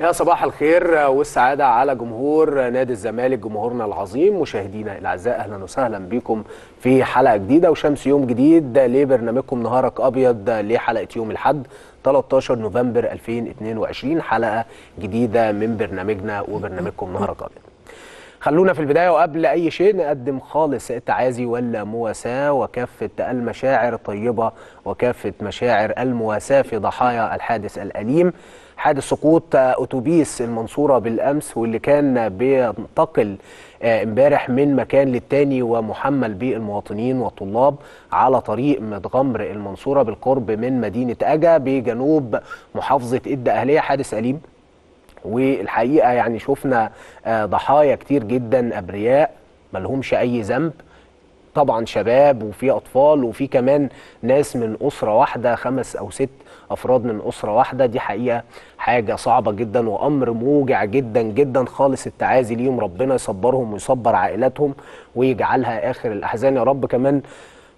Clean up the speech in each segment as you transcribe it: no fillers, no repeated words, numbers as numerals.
يا صباح الخير والسعادة على جمهور نادي الزمالك، جمهورنا العظيم. مشاهدينا الأعزاء أهلا وسهلا بكم في حلقة جديدة وشمس يوم جديد لبرنامجكم نهارك أبيض لحلقة يوم الأحد 13 نوفمبر 2022، حلقة جديدة من برنامجنا وبرنامجكم نهارك أبيض. خلونا في البداية وقبل أي شيء نقدم خالص التعازي والمواساة وكافة المشاعر الطيبة وكافة مشاعر المواساة في ضحايا الحادث الأليم، حادث سقوط أتوبيس المنصورة بالأمس واللي كان بينتقل امبارح من مكان للتاني ومحمل بالمواطنين والطلاب على طريق متغمر المنصورة بالقرب من مدينة أجا بجنوب محافظة الدقهلية. حادث أليم، والحقيقة يعني شفنا ضحايا كتير جدا أبرياء ملهمش أي ذنب، طبعا شباب وفي أطفال وفي كمان ناس من أسرة واحدة، 5 أو 6 أفراد من أسرة واحدة. دي حقيقة حاجة صعبة جدا وأمر موجع جدا جدا، خالص التعازي ليهم، ربنا يصبرهم ويصبر عائلاتهم ويجعلها آخر الأحزان يا رب. كمان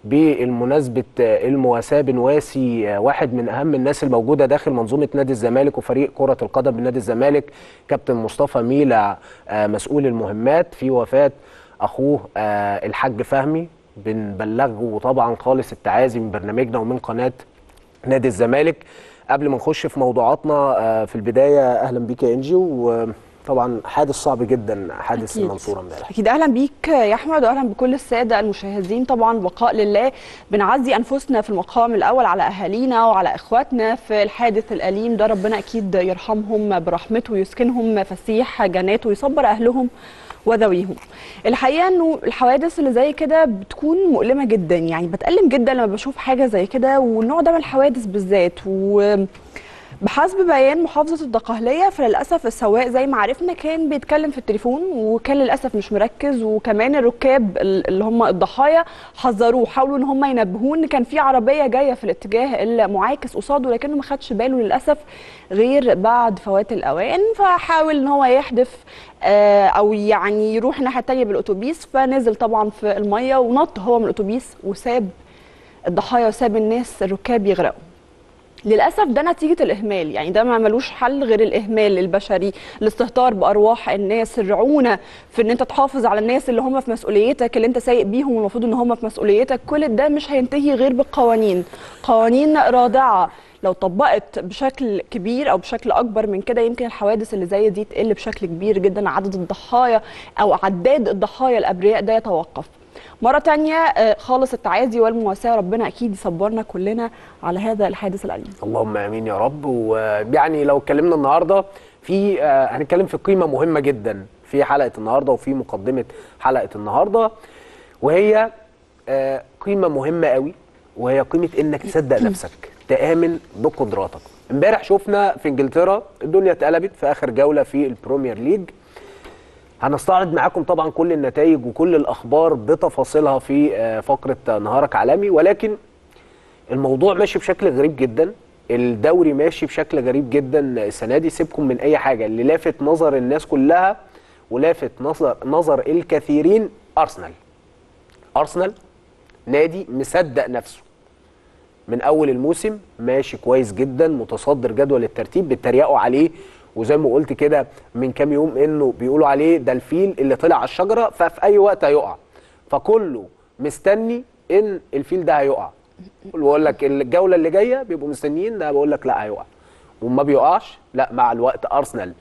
بالمناسبة المواساة بنواسي واحد من أهم الناس الموجودة داخل منظومة نادي الزمالك وفريق كرة القدم بنادي الزمالك، كابتن مصطفى ميلا مسؤول المهمات، في وفاة أخوه الحاج فهمي. بنبلغه طبعا خالص التعازي من برنامجنا ومن قناة نادي الزمالك. قبل ما نخش في موضوعاتنا في البداية أهلا بيك يا إنجي، طبعا حادث صعب جدا، حادث المنصورة امبارح. اكيد اهلا بيك يا احمد واهلا بكل الساده المشاهدين. طبعا بقاء لله، بنعزي انفسنا في المقام الاول على اهالينا وعلى اخواتنا في الحادث الاليم ده، ربنا اكيد يرحمهم برحمته ويسكنهم فسيح جناته ويصبر اهلهم وذويهم. الحقيقه انه الحوادث اللي زي كده بتكون مؤلمه جدا، يعني بتألم جدا لما بشوف حاجه زي كده والنوع ده من الحوادث بالذات. و بحسب بيان محافظة الدقهلية فللأسف السواق زي ما عرفنا كان بيتكلم في التليفون وكان للأسف مش مركز، وكمان الركاب اللي هم الضحايا حذروه، حاولوا ان هم ينبهوه ان كان في عربية جاية في الاتجاه المعاكس قصاده، لكنه ما خدش باله للأسف غير بعد فوات الأوان، فحاول ان هو يحدف او يعني يروح الناحية التانية بالأتوبيس، فنزل طبعا في المية ونط هو من الأتوبيس وساب الضحايا وساب الناس الركاب يغرقوا. للأسف ده نتيجة الإهمال، يعني ده ما ملوش حل غير الإهمال البشري، الاستهتار بأرواح الناس، الرعونة في إن أنت تحافظ على الناس اللي هم في مسؤوليتك، اللي أنت سايق بيهم والمفروض إن هم في مسؤوليتك. كل ده مش هينتهي غير بالقوانين، قوانين رادعة لو طبقت بشكل كبير أو بشكل أكبر من كده يمكن الحوادث اللي زي دي تقل بشكل كبير جدا، عدد الضحايا أو عداد الضحايا الأبرياء ده يتوقف. مرة تانية خالص التعازي والمواساة، ربنا أكيد يصبرنا كلنا على هذا الحادث الأليم. اللهم آمين يا رب. ويعني لو اتكلمنا النهاردة في هنتكلم في قيمة مهمة جدا في حلقة النهاردة وفي مقدمة حلقة النهاردة، وهي قيمة مهمة قوي، وهي قيمة إنك تصدق نفسك، تآمن بقدراتك. امبارح شفنا في إنجلترا الدنيا اتقلبت في آخر جولة في البريمير ليج. هنستعرض معاكم طبعا كل النتائج وكل الأخبار بتفاصيلها في فقرة نهارك عالمي، ولكن الموضوع ماشي بشكل غريب جدا، الدوري ماشي بشكل غريب جدا السنة دي. سيبكم من أي حاجة، اللي لافت نظر الناس كلها ولافت نظر الكثيرين أرسنال نادي مصدق نفسه من أول الموسم، ماشي كويس جدا، متصدر جدول الترتيب. بيتريقوا عليه وزي ما قلت كده من كام يوم انه بيقولوا عليه ده الفيل اللي طلع على الشجره ففي اي وقت هيقع، فكله مستني ان الفيل ده هيقع. بقول لك الجوله اللي جايه بيبقوا مستنيين ده، بقول لك لا هيقع وما بيقعش. لا، مع الوقت ارسنال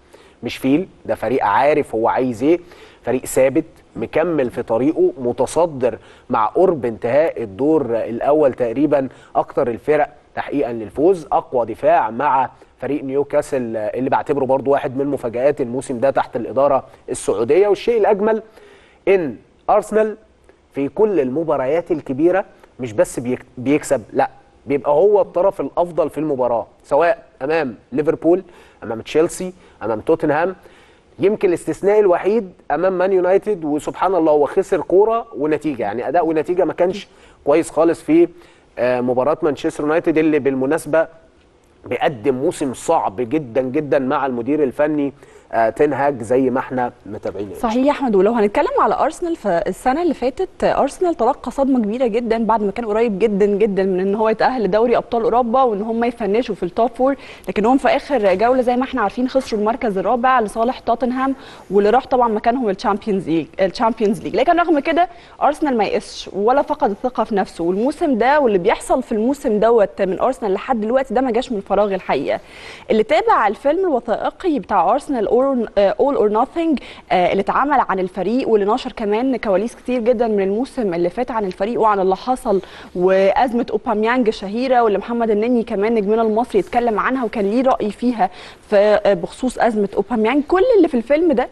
مش فيل، ده فريق عارف هو عايز ايه، فريق ثابت مكمل في طريقه، متصدر مع قرب انتهاء الدور الاول تقريبا، اكتر الفرق تحقيقا للفوز، اقوى دفاع مع فريق نيوكاسل اللي بعتبره برضو واحد من مفاجآت الموسم ده تحت الإدارة السعودية. والشيء الأجمل إن أرسنال في كل المباريات الكبيرة مش بس بيكسب، لا بيبقى هو الطرف الأفضل في المباراة، سواء أمام ليفربول، أمام تشيلسي، أمام توتنهام. يمكن الاستثناء الوحيد أمام مان يونايتد، وسبحان الله هو خسر كورة ونتيجة، يعني أداء ونتيجة ما كانش كويس خالص في مباراة مانشستر يونايتد، اللي بالمناسبة بيقدم موسم صعب جدا جدا مع المدير الفني تنهج زي ما احنا متابعين. صحيح يا احمد. ولو هنتكلم على ارسنال فالسنه اللي فاتت ارسنال تلقى صدمه كبيره جدا بعد ما كان قريب جدا جدا من ان هو يتاهل لدوري ابطال اوروبا وان هم يفنشوا في التوب فور، لكن هم في اخر جوله زي ما احنا عارفين خسروا المركز الرابع لصالح توتنهام واللي راح طبعا مكانهم الشامبيونز ليج. لكن رغم كده ارسنال ما يقسش ولا فقد الثقه في نفسه، والموسم ده واللي بيحصل في الموسم دوت من ارسنال لحد دلوقتي ده ما جاش من فراغ الحقيقه. اللي تابع الفيلم الوثائقي بتاع ارسنال All or Nothing اللي اتعمل عن الفريق واللي نشر كمان كواليس كتير جدا من الموسم اللي فات عن الفريق وعن اللي حصل وازمه اوباميانج الشهيره واللي محمد النني كمان نجمنا المصري اتكلم عنها وكان ليه راي فيها بخصوص ازمه اوباميانج. كل اللي في الفيلم ده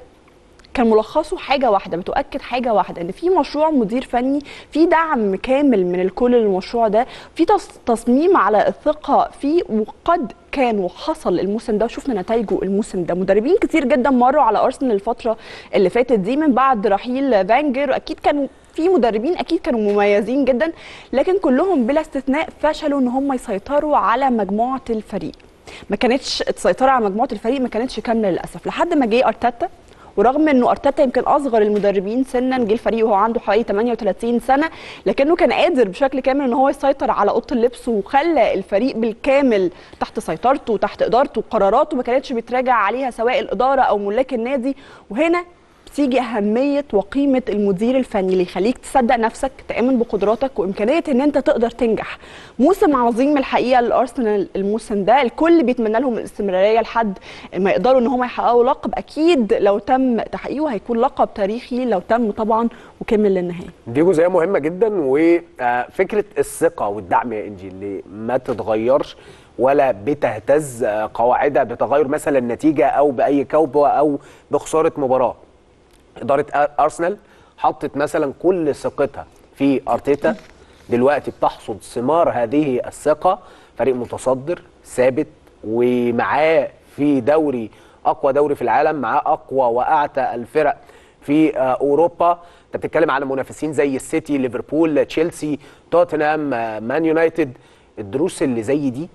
كان ملخصه حاجه واحده بتؤكد حاجه واحده، ان في مشروع مدير فني، في دعم كامل من الكل للمشروع ده، في تصميم على الثقه فيه، وقد كان وحصل الموسم ده وشفنا نتائجه الموسم ده. مدربين كتير جدا مروا على ارسنال الفتره اللي فاتت دي من بعد رحيل فانجر، اكيد كانوا في مدربين اكيد كانوا مميزين جدا، لكن كلهم بلا استثناء فشلوا ان هم يسيطروا على مجموعه الفريق. السيطره على مجموعه الفريق ما كانتش كامله للاسف، لحد ما جه ارتيتا. ورغم انه ارتيتا يمكن اصغر المدربين سنا، جه الفريق وهو عنده حوالي 38 سنه، لكنه كان قادر بشكل كامل ان هو يسيطر على اوضه اللبس وخلى الفريق بالكامل تحت سيطرته وتحت ادارته وقراراته ما كانتش بيتراجع عليها سواء الاداره او ملاك النادي. وهنا بتيجي اهميه وقيمه المدير الفني اللي يخليك تصدق نفسك، تامن بقدراتك وامكانيه ان انت تقدر تنجح. موسم عظيم الحقيقه للارسنال الموسم ده، الكل بيتمنى لهم الاستمراريه لحد ما يقدروا ان هم يحققوا لقب، اكيد لو تم تحقيقه هيكون لقب تاريخي لو تم طبعا وكمل للنهايه. دي جزئيه مهمه جدا، وفكره الثقه والدعم يا انجي اللي ما تتغيرش ولا بتهتز قواعدها بتغير مثلا النتيجه او باي كوبه او بخساره مباراه. إدارة أرسنال حطت مثلا كل ثقتها في أرتيتا، دلوقتي بتحصد ثمار هذه الثقة، فريق متصدر ثابت ومعاه في دوري أقوى دوري في العالم، معاه أقوى وأعتى الفرق في أوروبا. أنت بتتكلم على منافسين زي السيتي، ليفربول، تشيلسي، توتنهام، مان يونايتد. الدروس اللي زي دي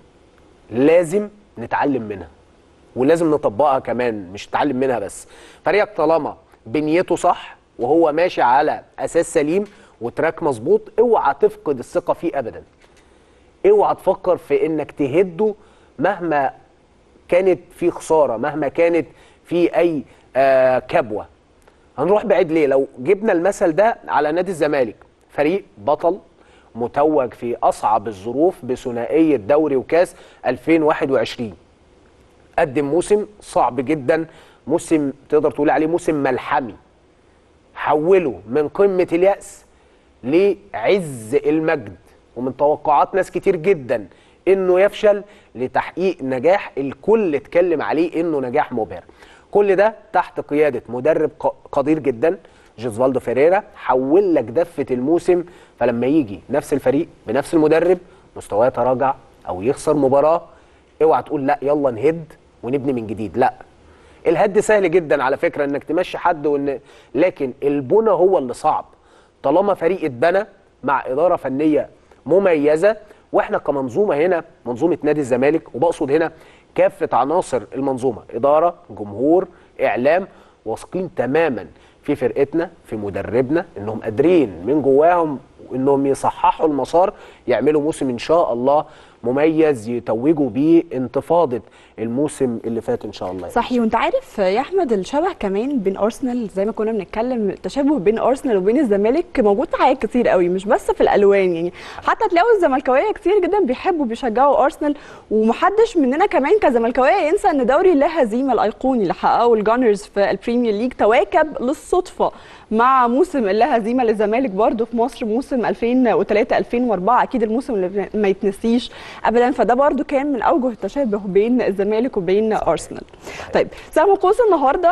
لازم نتعلم منها ولازم نطبقها كمان، مش نتعلم منها بس. فريقك طالما بنيته صح وهو ماشي على اساس سليم وتراك مظبوط، اوعى تفقد الثقه فيه ابدا، اوعى تفكر في انك تهده مهما كانت في خساره، مهما كانت في اي كبوه. هنروح بعيد ليه؟ لو جبنا المثل ده على نادي الزمالك، فريق بطل متوج في اصعب الظروف بثنائيه دوري وكاس 2021، قدم موسم صعب جدا، موسم تقدر تقول عليه موسم ملحمي، حوله من قمة اليأس لعز المجد، ومن توقعات ناس كتير جدا انه يفشل لتحقيق نجاح الكل اتكلم عليه انه نجاح مبهر. كل ده تحت قيادة مدرب قدير جدا جوزفالدو فيريرا، حول لك دفة الموسم، فلما يجي نفس الفريق بنفس المدرب مستواه يتراجع او يخسر مباراة اوعى تقول لا يلا نهد ونبني من جديد، لا. الهد سهل جدا على فكره انك تمشي حد لكن البنى هو اللي صعب. طالما فريق اتبنى مع اداره فنيه مميزه، واحنا كمنظومه هنا منظومه نادي الزمالك، وبقصد هنا كافه عناصر المنظومه، اداره، جمهور، اعلام، واثقين تماما في فرقتنا في مدربنا انهم قادرين من جواهم انهم يصححوا المسار، يعملوا موسم ان شاء الله مميز يتوجوا بيه انتفاضه الموسم اللي فات ان شاء الله. صحيح. وانت عارف يا احمد الشبه كمان بين ارسنال، زي ما كنا بنتكلم التشابه بين ارسنال وبين الزمالك موجود في حاجات كتير قوي، مش بس في الالوان، يعني حتى تلاقوا الزملكاويه كتير جدا بيحبوا بيشجعوا ارسنال، ومحدش مننا كمان كزملكاويه ينسى ان دوري لا هزيمه الايقوني اللي حققه الجانرز في البريمير ليج تواكب للصدفه مع موسم اللا هزيمه للزمالك برده في مصر، موسم 2003 2004 اكيد الموسم اللي ما يتنسيش ابدا. فده برده كان من اوجه التشابه بين الزمالك وبين ارسنال. طيب سامو قوس، النهارده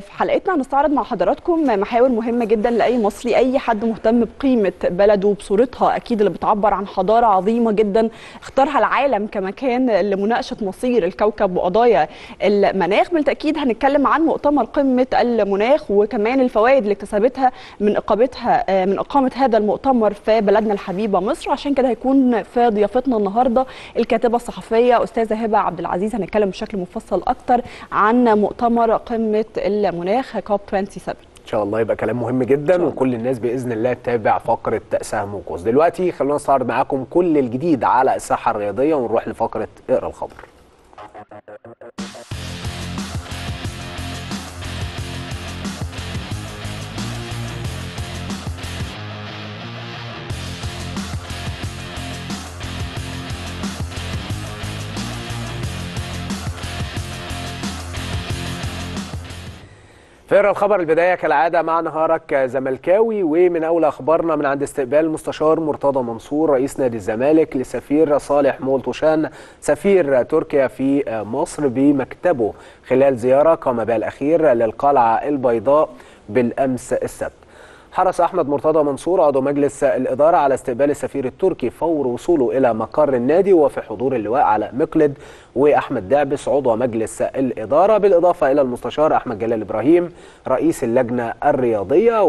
في حلقتنا هنستعرض مع حضراتكم محاور مهمه جدا لاي مصري، اي حد مهتم بقيمه بلده وبصورتها اكيد اللي بتعبر عن حضاره عظيمه جدا اختارها العالم كمكان لمناقشه مصير الكوكب وقضايا المناخ. بالتاكيد هنتكلم عن مؤتمر قمه المناخ وكمان الفوائد اللي اكتسبتها من اقامتها من اقامه هذا المؤتمر في بلدنا الحبيبه مصر. عشان كده هيكون في ضيافتنا النهارده الكاتبه الصحفيه استاذه هبه عبد العزيز، هنتكلم بشكل مفصل اكتر عن مؤتمر قمه المناخ كوب 27. ان شاء الله يبقى كلام مهم جدا، وكل الناس باذن الله تتابع فقره سهم وقوس. دلوقتي خلونا نستعرض معاكم كل الجديد على الساحه الرياضيه ونروح لفقره اقرا الخبر. فيريرا الخبر البدايه كالعاده مع نهارك زملكاوي. ومن اول اخبارنا من عند استقبال مستشار مرتضى منصور رئيس نادي الزمالك لسفير صالح مولتوشان سفير تركيا في مصر بمكتبه خلال زياره قام بها الاخير للقلعه البيضاء بالامس السبت. حرص احمد مرتضى منصور عضو مجلس الاداره على استقبال السفير التركي فور وصوله الى مقر النادي وفي حضور اللواء علاء مقلد واحمد دعبس عضو مجلس الاداره، بالاضافه الى المستشار احمد جلال ابراهيم رئيس اللجنه الرياضيه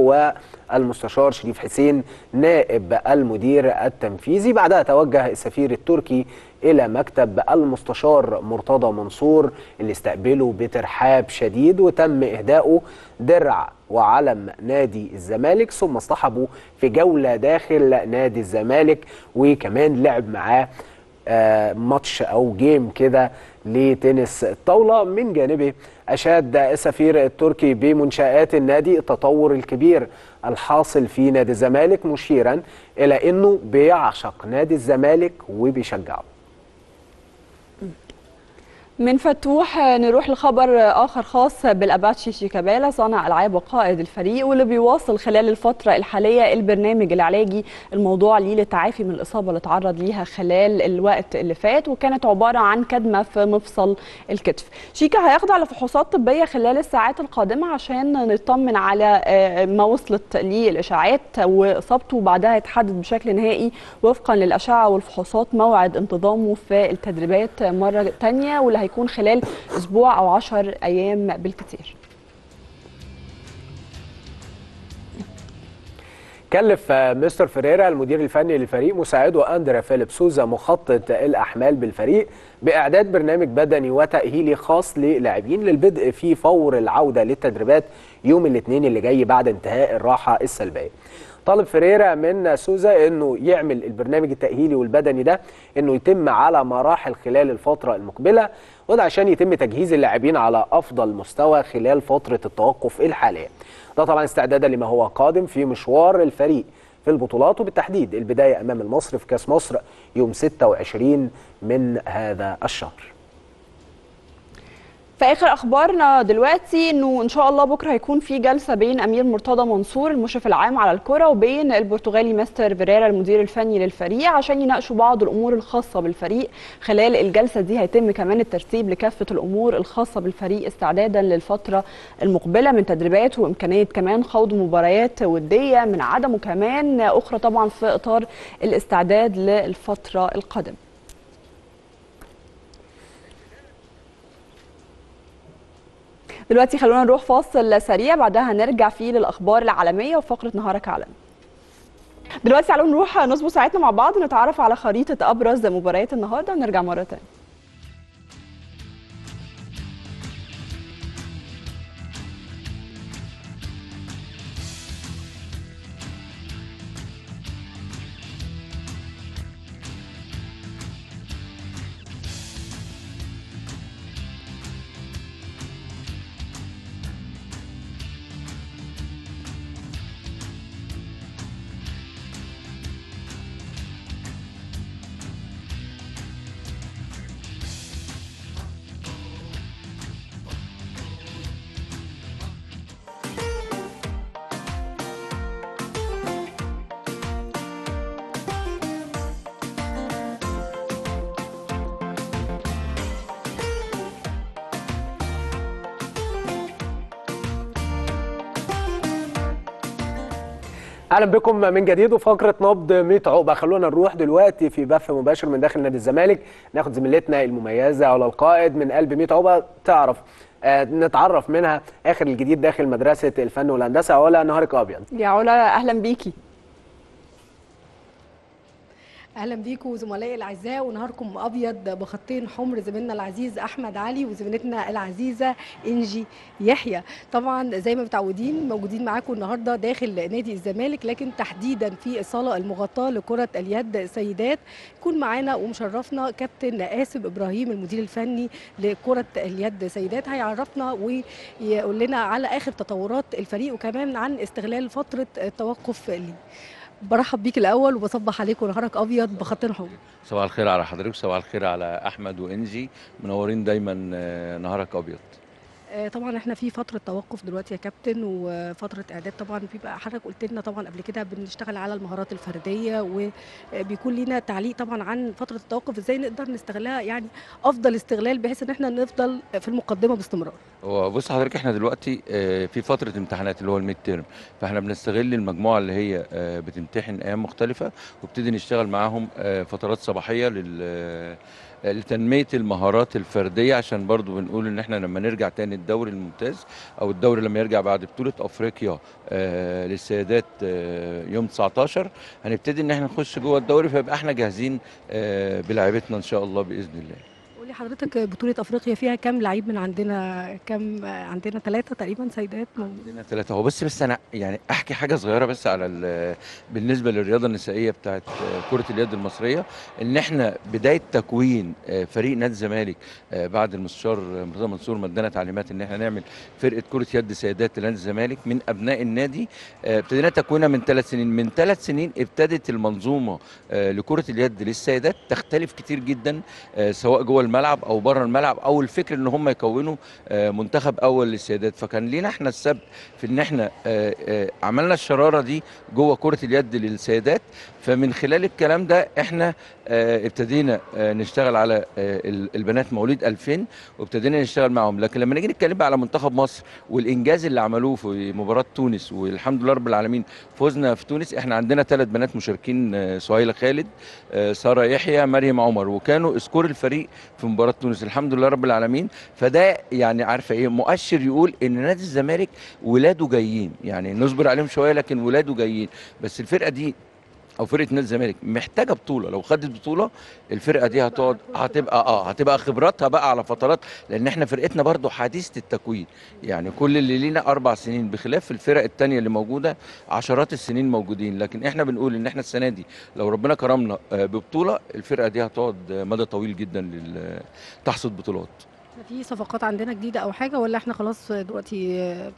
والمستشار شريف حسين نائب المدير التنفيذي. بعدها توجه السفير التركي الى مكتب المستشار مرتضى منصور اللي استقبله بترحاب شديد، وتم اهدائه درع وعلم نادي الزمالك، ثم اصطحبه في جولة داخل نادي الزمالك، وكمان لعب معاه ماتش أو جيم كده لتنس الطاولة. من جانبه أشاد السفير التركي بمنشآت النادي التطور الكبير الحاصل في نادي الزمالك، مشيرا إلى أنه بيعشق نادي الزمالك وبيشجعه. من فتوح نروح لخبر آخر خاص بالأباتشي شيكابالا صانع ألعاب وقائد الفريق، واللي بيواصل خلال الفترة الحالية البرنامج العلاجي الموضوع ليه للتعافي من الإصابة اللي اتعرض ليها خلال الوقت اللي فات، وكانت عبارة عن كدمة في مفصل الكتف. شيكا هيخضع لفحوصات طبية خلال الساعات القادمة عشان نطمن على ما وصلت ليه الإشاعات وإصابته، وبعدها يتحدد بشكل نهائي وفقا للأشعة والفحوصات موعد انتظامه في التدريبات مرة تانية، واللي هيكون خلال اسبوع او 10 ايام بالكثير. كلف مستر فيريرا المدير الفني للفريق مساعده اندريا فيليب سوزا مخطط الاحمال بالفريق باعداد برنامج بدني وتاهيلي خاص للاعبين للبدء فيه فور العوده للتدريبات يوم الاثنين اللي جاي بعد انتهاء الراحه السلبيه. طلب فيريرا من سوزا انه يعمل البرنامج التأهيلي والبدني ده انه يتم على مراحل خلال الفترة المقبلة، وده عشان يتم تجهيز اللاعبين على افضل مستوى خلال فترة التوقف الحالية. ده طبعا استعدادا لما هو قادم في مشوار الفريق في البطولات، وبالتحديد البداية امام المصري في كاس مصر يوم 26 من هذا الشهر. في آخر أخبارنا دلوقتي إنه إن شاء الله بكرة هيكون في جلسة بين أمير مرتضى منصور المشرف العام على الكرة وبين البرتغالي مستر فيريرا المدير الفني للفريق عشان يناقشوا بعض الأمور الخاصة بالفريق. خلال الجلسة دي هيتم كمان الترتيب لكافة الأمور الخاصة بالفريق استعدادا للفترة المقبلة من تدريبات وإمكانية كمان خوض مباريات ودية من عدم، وكمان أخرى طبعا في إطار الاستعداد للفترة القادمة. دلوقتي خلونا نروح فاصل سريع، بعدها هنرجع فيه للأخبار العالمية وفقرة نهارك عالم. دلوقتي تعالوا نروح نظبط ساعتنا مع بعض، نتعرف على خريطة أبرز مباريات النهاردة ونرجع مرة تانية. اهلا بكم من جديد وفقره نبض 100 عقبه. خلونا نروح دلوقتي في بث مباشر من داخل نادي الزمالك، ناخد زميلتنا المميزه علا القائد من قلب 100 عقبه تعرف نتعرف منها آخر الجديد داخل مدرسة الفن والهندسة. علا، نهارك أبيض. يا علا، أهلا بيكي. اهلا بيكم زملائي الاعزاء، ونهاركم ابيض بخطين حمر. زميلنا العزيز احمد علي وزميلتنا العزيزه إنجي يحيى، طبعا زي ما متعودين موجودين معاكم النهارده داخل نادي الزمالك، لكن تحديدا في الصاله المغطاه لكره اليد سيدات. يكون معانا ومشرفنا كابتن آسم ابراهيم المدير الفني لكره اليد سيدات، هيعرفنا ويقول لنا على اخر تطورات الفريق وكمان عن استغلال فتره التوقف ليه. برحب بيك الاول وبصبح عليكم نهارك ابيض بخطين حمر. صباح الخير على حضرتك، صباح الخير على احمد وانجي، منورين دايما نهارك ابيض. طبعا احنا في فتره توقف دلوقتي يا كابتن وفتره اعداد، طبعا بيبقى حضرتك قلت لنا طبعا قبل كده بنشتغل على المهارات الفرديه، وبيكون لينا تعليق طبعا عن فتره التوقف ازاي نقدر نستغلها يعني افضل استغلال بحيث ان احنا نفضل في المقدمه باستمرار. هو بص حضرتك، احنا دلوقتي في فتره امتحانات اللي هو الميد تيرم، فاحنا بنستغل المجموعه اللي هي بتمتحن ايام مختلفه وبتبتدي نشتغل معاهم فترات صباحيه لتنميه المهارات الفرديه، عشان برضو بنقول ان احنا لما نرجع تاني الدوري الممتاز او الدوري لما يرجع بعد بطوله افريقيا للسيدات يوم 19 هنبتدي ان احنا نخش جوه الدوري، فيبقى احنا جاهزين بلاعيبتنا ان شاء الله باذن الله. قولي حضرتك، بطوله افريقيا فيها كام لعيب من عندنا؟ كام عندنا؟ 3 تقريبا سيدات عندنا 3 هو. بس انا يعني احكي حاجه صغيره بس على بالنسبه للرياضه النسائيه بتاعت كره اليد المصريه، ان احنا بدايه تكوين فريق نادي الزمالك بعد المستشار مرتضى منصور ما ادانا تعليمات ان احنا نعمل فرقه كره يد سيدات لنادي الزمالك من ابناء النادي، ابتدينا تكوينها من 3 سنين. من 3 سنين ابتدت المنظومه لكره اليد للسيدات تختلف كتير جدا، سواء جوه الملعب او بره الملعب، او الفكر ان هم يكونوا منتخب اول للسيدات. فكان لينا احنا السبب في ان احنا عملنا الشراره دي جوه كره اليد للسيدات، فمن خلال الكلام ده احنا ابتدينا نشتغل على البنات مواليد 2000 وابتدينا نشتغل معاهم. لكن لما نيجي نتكلم بقى على منتخب مصر والانجاز اللي عملوه في مباراه تونس، والحمد لله رب العالمين فوزنا في تونس، احنا عندنا 3 بنات مشاركين، سهيله خالد، ساره يحيى، مريم عمر، وكانوا اسكور الفريق في مباراه تونس الحمد لله رب العالمين. فده يعني عارفه ايه، مؤشر يقول ان نادي الزمالك ولاده جايين، يعني نصبر عليهم شويه لكن ولاده جايين. بس الفرقه دي او فرقه نادي الزمالك محتاجه بطوله، لو خدت بطوله الفرقه دي هتقعد هتبقى خبراتها بقى على فترات، لان احنا فرقتنا برضو حديثه التكوين، يعني كل اللي لينا 4 سنين بخلاف الفرق الثانيه اللي موجوده عشرات السنين موجودين. لكن احنا بنقول ان احنا السنه دي لو ربنا كرمنا ببطوله الفرقه دي هتقعد مدى طويل جدا تحصد بطولات. في صفقات عندنا جديده او حاجه، ولا احنا خلاص دلوقتي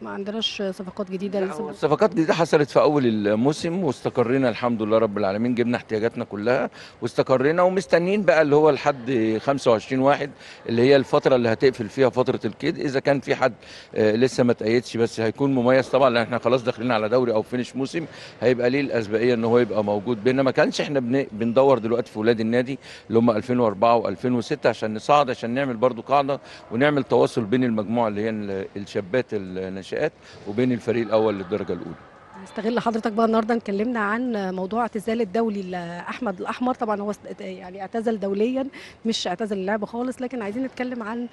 ما عندناش صفقات جديده لسه؟ صفقات جديده حصلت في اول الموسم واستقرينا الحمد لله رب العالمين، جبنا احتياجاتنا كلها واستقرينا، ومستنيين بقى اللي هو لحد 25/1 اللي هي الفتره اللي هتقفل فيها فتره القيد، اذا كان في حد لسه ما تأيدش، بس هيكون مميز طبعا لان احنا خلاص داخلين على دوري او فينش موسم، هيبقى ليه الاسبقيه ان هو يبقى موجود بينا. ما كانش احنا بندور دلوقتي في اولاد النادي اللي هم 2004 و2006 عشان نصعد، عشان نعمل برضو قاعده ونعمل تواصل بين المجموعه اللي هي الشابات الناشئات وبين الفريق الاول للدرجه الاولى. هنستغل حضرتك بقى النهارده، اتكلمنا عن موضوع اعتزال الدولي لاحمد الاحمر، طبعا هو يعني اعتزل دوليا مش اعتزل اللعب خالص، لكن عايزين نتكلم عن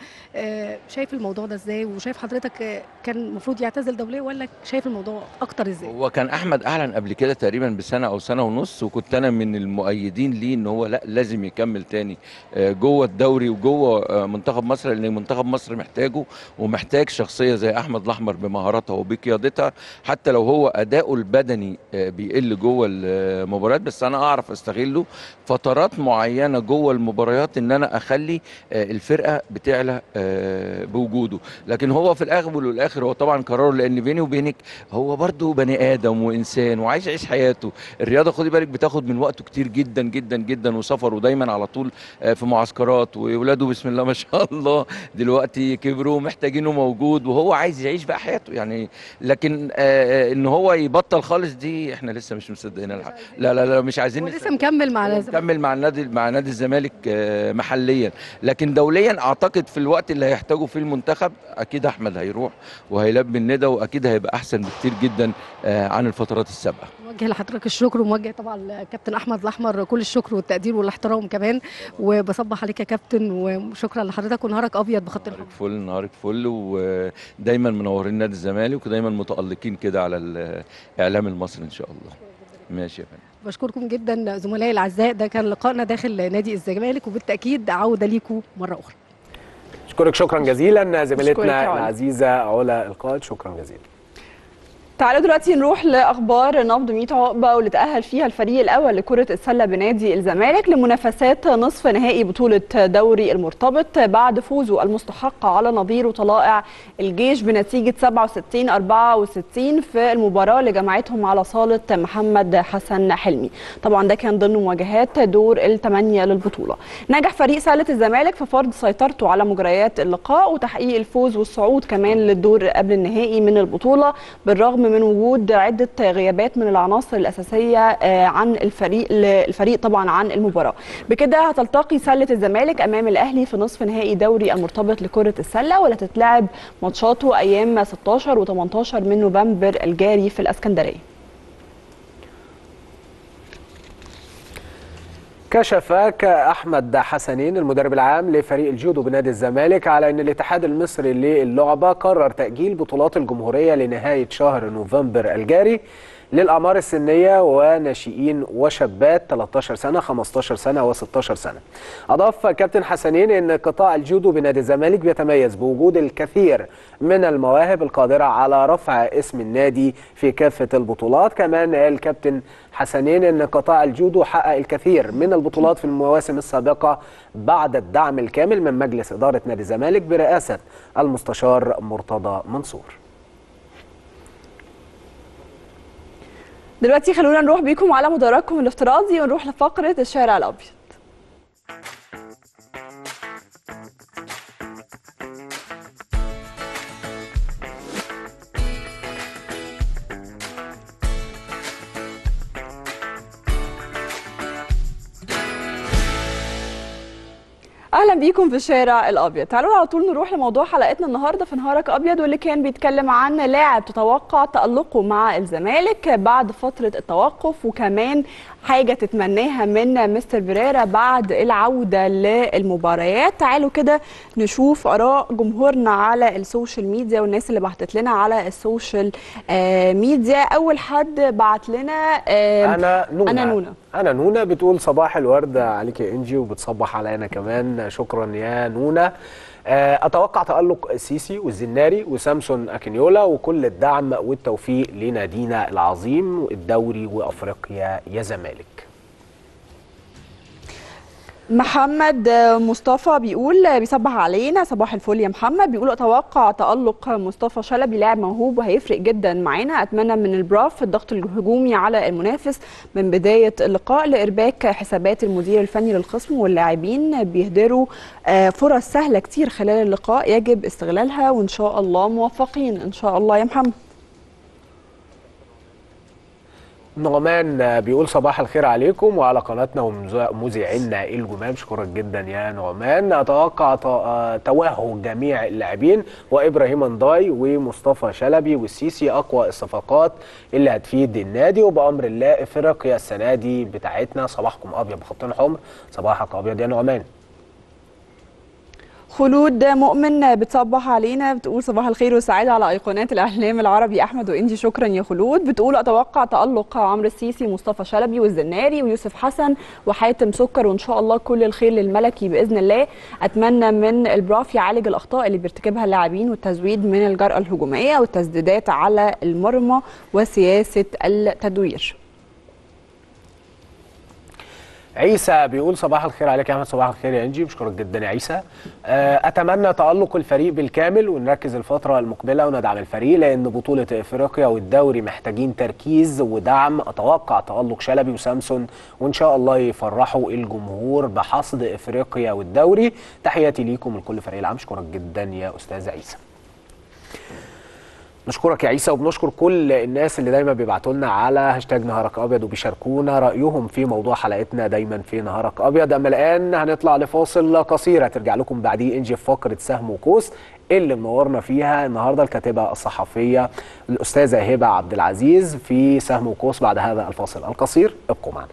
شايف الموضوع ده ازاي، وشايف حضرتك كان المفروض يعتزل دوليا ولا شايف الموضوع اكتر ازاي؟ هو كان احمد اعلن قبل كده تقريبا بسنه او سنه ونص، وكنت انا من المؤيدين ليه ان هو لا لازم يكمل تاني جوه الدوري وجوه منتخب مصر، لان منتخب مصر محتاجه ومحتاج شخصيه زي احمد الاحمر بمهاراتها وبقيادتها، حتى لو هو أداؤه البدني بيقل جوه المباريات، بس أنا أعرف أستغله فترات معينة جوه المباريات إن أنا أخلي الفرقة بتعلى بوجوده. لكن هو في الأول والآخر هو طبعا قراره، لأن بيني وبينك هو برضه بني آدم وإنسان وعايز يعيش حياته. الرياضة خدي بالك بتاخد من وقته كتير جدا جدا جدا، وسفره دايما على طول في معسكرات، وأولاده بسم الله ما شاء الله دلوقتي كبروا محتاجينه موجود، وهو عايز يعيش بقى حياته يعني. لكن إن هو يبطل خالص دي احنا لسه مش مصدقين الحق، لا لا لا مش عايزين، لسه مكمل مع الزمالك، مكمل مع نادي الزمالك محليا. لكن دوليا اعتقد في الوقت اللي هيحتاجه فيه المنتخب اكيد احمد هيروح وهيلبي الندى، واكيد هيبقى احسن بكتير جدا عن الفترات السابقه. موجه لحضرتك الشكر، وموجه طبعا لكابتن احمد الاحمر كل الشكر والتقدير والاحترام كمان، وبصبح عليك يا كابتن وشكرا لحضرتك، ونهارك ابيض بخط الحب. نهارك فل، نهارك فل، ودايما منورين نادي الزمالك، ودايما متالقين كده على الاعلام المصري ان شاء الله. ماشي يا فندم، بشكركم جدا زملائي الاعزاء، ده كان لقائنا داخل نادي الزمالك، وبالتاكيد عوده ليكم مره اخرى. اشكرك شكرا جزيلا زميلتنا العزيزه علا القائد، شكرا جزيلا. تعالوا دلوقتي نروح لاخبار نبض 100 عقبه واللي تاهل فيها الفريق الاول لكره السله بنادي الزمالك لمنافسات نصف نهائي بطوله دوري المرتبط بعد فوزه المستحق على نظيره طلائع الجيش بنتيجه 67-64 في المباراه اللي جمعتهم على صاله محمد حسن حلمي. طبعا ده كان ضمن مواجهات دور ال8 للبطوله. نجح فريق سله الزمالك في فرض سيطرته على مجريات اللقاء وتحقيق الفوز والصعود كمان للدور قبل النهائي من البطوله، بالرغم من وجود عدة غيابات من العناصر الأساسية عن الفريق طبعا عن المباراة. بكده هتلتقي سلة الزمالك أمام الأهلي في نصف نهائي دوري المرتبط لكرة السلة، واللي هتتلعب ماتشاته أيام 16 و 18 من نوفمبر الجاري في الإسكندرية. كشف أحمد حسنين المدرب العام لفريق الجودو بنادي الزمالك على أن الاتحاد المصري للعبة قرر تأجيل بطولات الجمهورية لنهاية شهر نوفمبر الجاري للأعمار السنية وناشئين وشابات 13 سنة 15 سنة و16 سنة. أضاف كابتن حسنين أن قطاع الجودو بنادي الزمالك بيتميز بوجود الكثير من المواهب القادرة على رفع اسم النادي في كافة البطولات. كمان قال كابتن حسنين أن قطاع الجودو حقق الكثير من البطولات في المواسم السابقة بعد الدعم الكامل من مجلس إدارة نادي الزمالك برئاسة المستشار مرتضى منصور. دلوقتي خلونا نروح بيكم على مداركم الافتراضي ونروح لفقرة الشارع الأبيض. اهلا بيكم في الشارع الابيض. تعالوا على طول نروح لموضوع حلقتنا النهارده في نهارك ابيض، واللي كان بيتكلم عن لاعب تتوقع تألقه مع الزمالك بعد فتره التوقف، وكمان حاجه تتمناها من مستر فيريرا بعد العوده للمباريات. تعالوا كده نشوف اراء جمهورنا على السوشيال ميديا والناس اللي بعتت لنا على السوشيال ميديا. اول حد بعت لنا أنا نونا بتقول صباح الورد عليك يا إنجي، وبتصبح علي أنا كمان. شكرا يا نونا. أتوقع تألق السيسي والزناري وسامسون أكينيولا، وكل الدعم والتوفيق لنادينا العظيم، الدوري وأفريقيا يا زمالك. محمد مصطفى بيقول بيصبح علينا، صباح الفل يا محمد. بيقول اتوقع تألق مصطفى شلبي، لاعب موهوب وهيفرق جدا معانا. اتمنى من البراف الضغط الهجومي على المنافس من بدايه اللقاء لارباك حسابات المدير الفني للخصم، واللاعبين بيهدروا فرص سهله كتير خلال اللقاء يجب استغلالها، وان شاء الله موفقين ان شاء الله يا محمد. نعمان بيقول صباح الخير عليكم وعلى قناتنا ومذيعينا الجمال. شكرا جدا يا نعمان. اتوقع توهج جميع اللاعبين وابراهيم انداي ومصطفى شلبي والسيسي اقوى الصفقات اللي هتفيد النادي، وبامر الله افريقيا السنه دي بتاعتنا. صباحكم ابيض بخطين حمر. صباحك ابيض يا نعمان. خلود مؤمن بتصبح علينا، بتقول صباح الخير والسعاده على ايقونات الاعلام العربي احمد وانجي. شكرا يا خلود. بتقول اتوقع تألق عمرو السيسي مصطفى شلبي والزناري ويوسف حسن وحاتم سكر، وان شاء الله كل الخير للملكي باذن الله. اتمنى من البراف يعالج الاخطاء اللي بيرتكبها اللاعبين، والتزويد من الجرأه الهجوميه والتسديدات على المرمى وسياسه التدوير. عيسى بيقول صباح الخير عليك يا احمد. صباح الخير يا انجي، بشكرك جدا يا عيسى. اتمنى تألق الفريق بالكامل، ونركز الفتره المقبله وندعم الفريق، لان بطوله افريقيا والدوري محتاجين تركيز ودعم. اتوقع تألق شلبي وسامسون، وان شاء الله يفرحوا الجمهور بحصد افريقيا والدوري. تحياتي ليكم ولكل فريق العام. شكرك جدا يا استاذ عيسى. نشكرك يا عيسى وبنشكر كل الناس اللي دايما بيبعتوا لنا على هاشتاج نهارك ابيض وبيشاركونا رايهم في موضوع حلقتنا دايما في نهارك ابيض. اما الان هنطلع لفاصل قصير هترجع لكم بعديه انجي في فقره سهم وكوس اللي منورنا فيها النهارده الكاتبه الصحفيه الاستاذه هبه عبد العزيز في سهم وكوس. بعد هذا الفاصل القصير ابقوا معنا.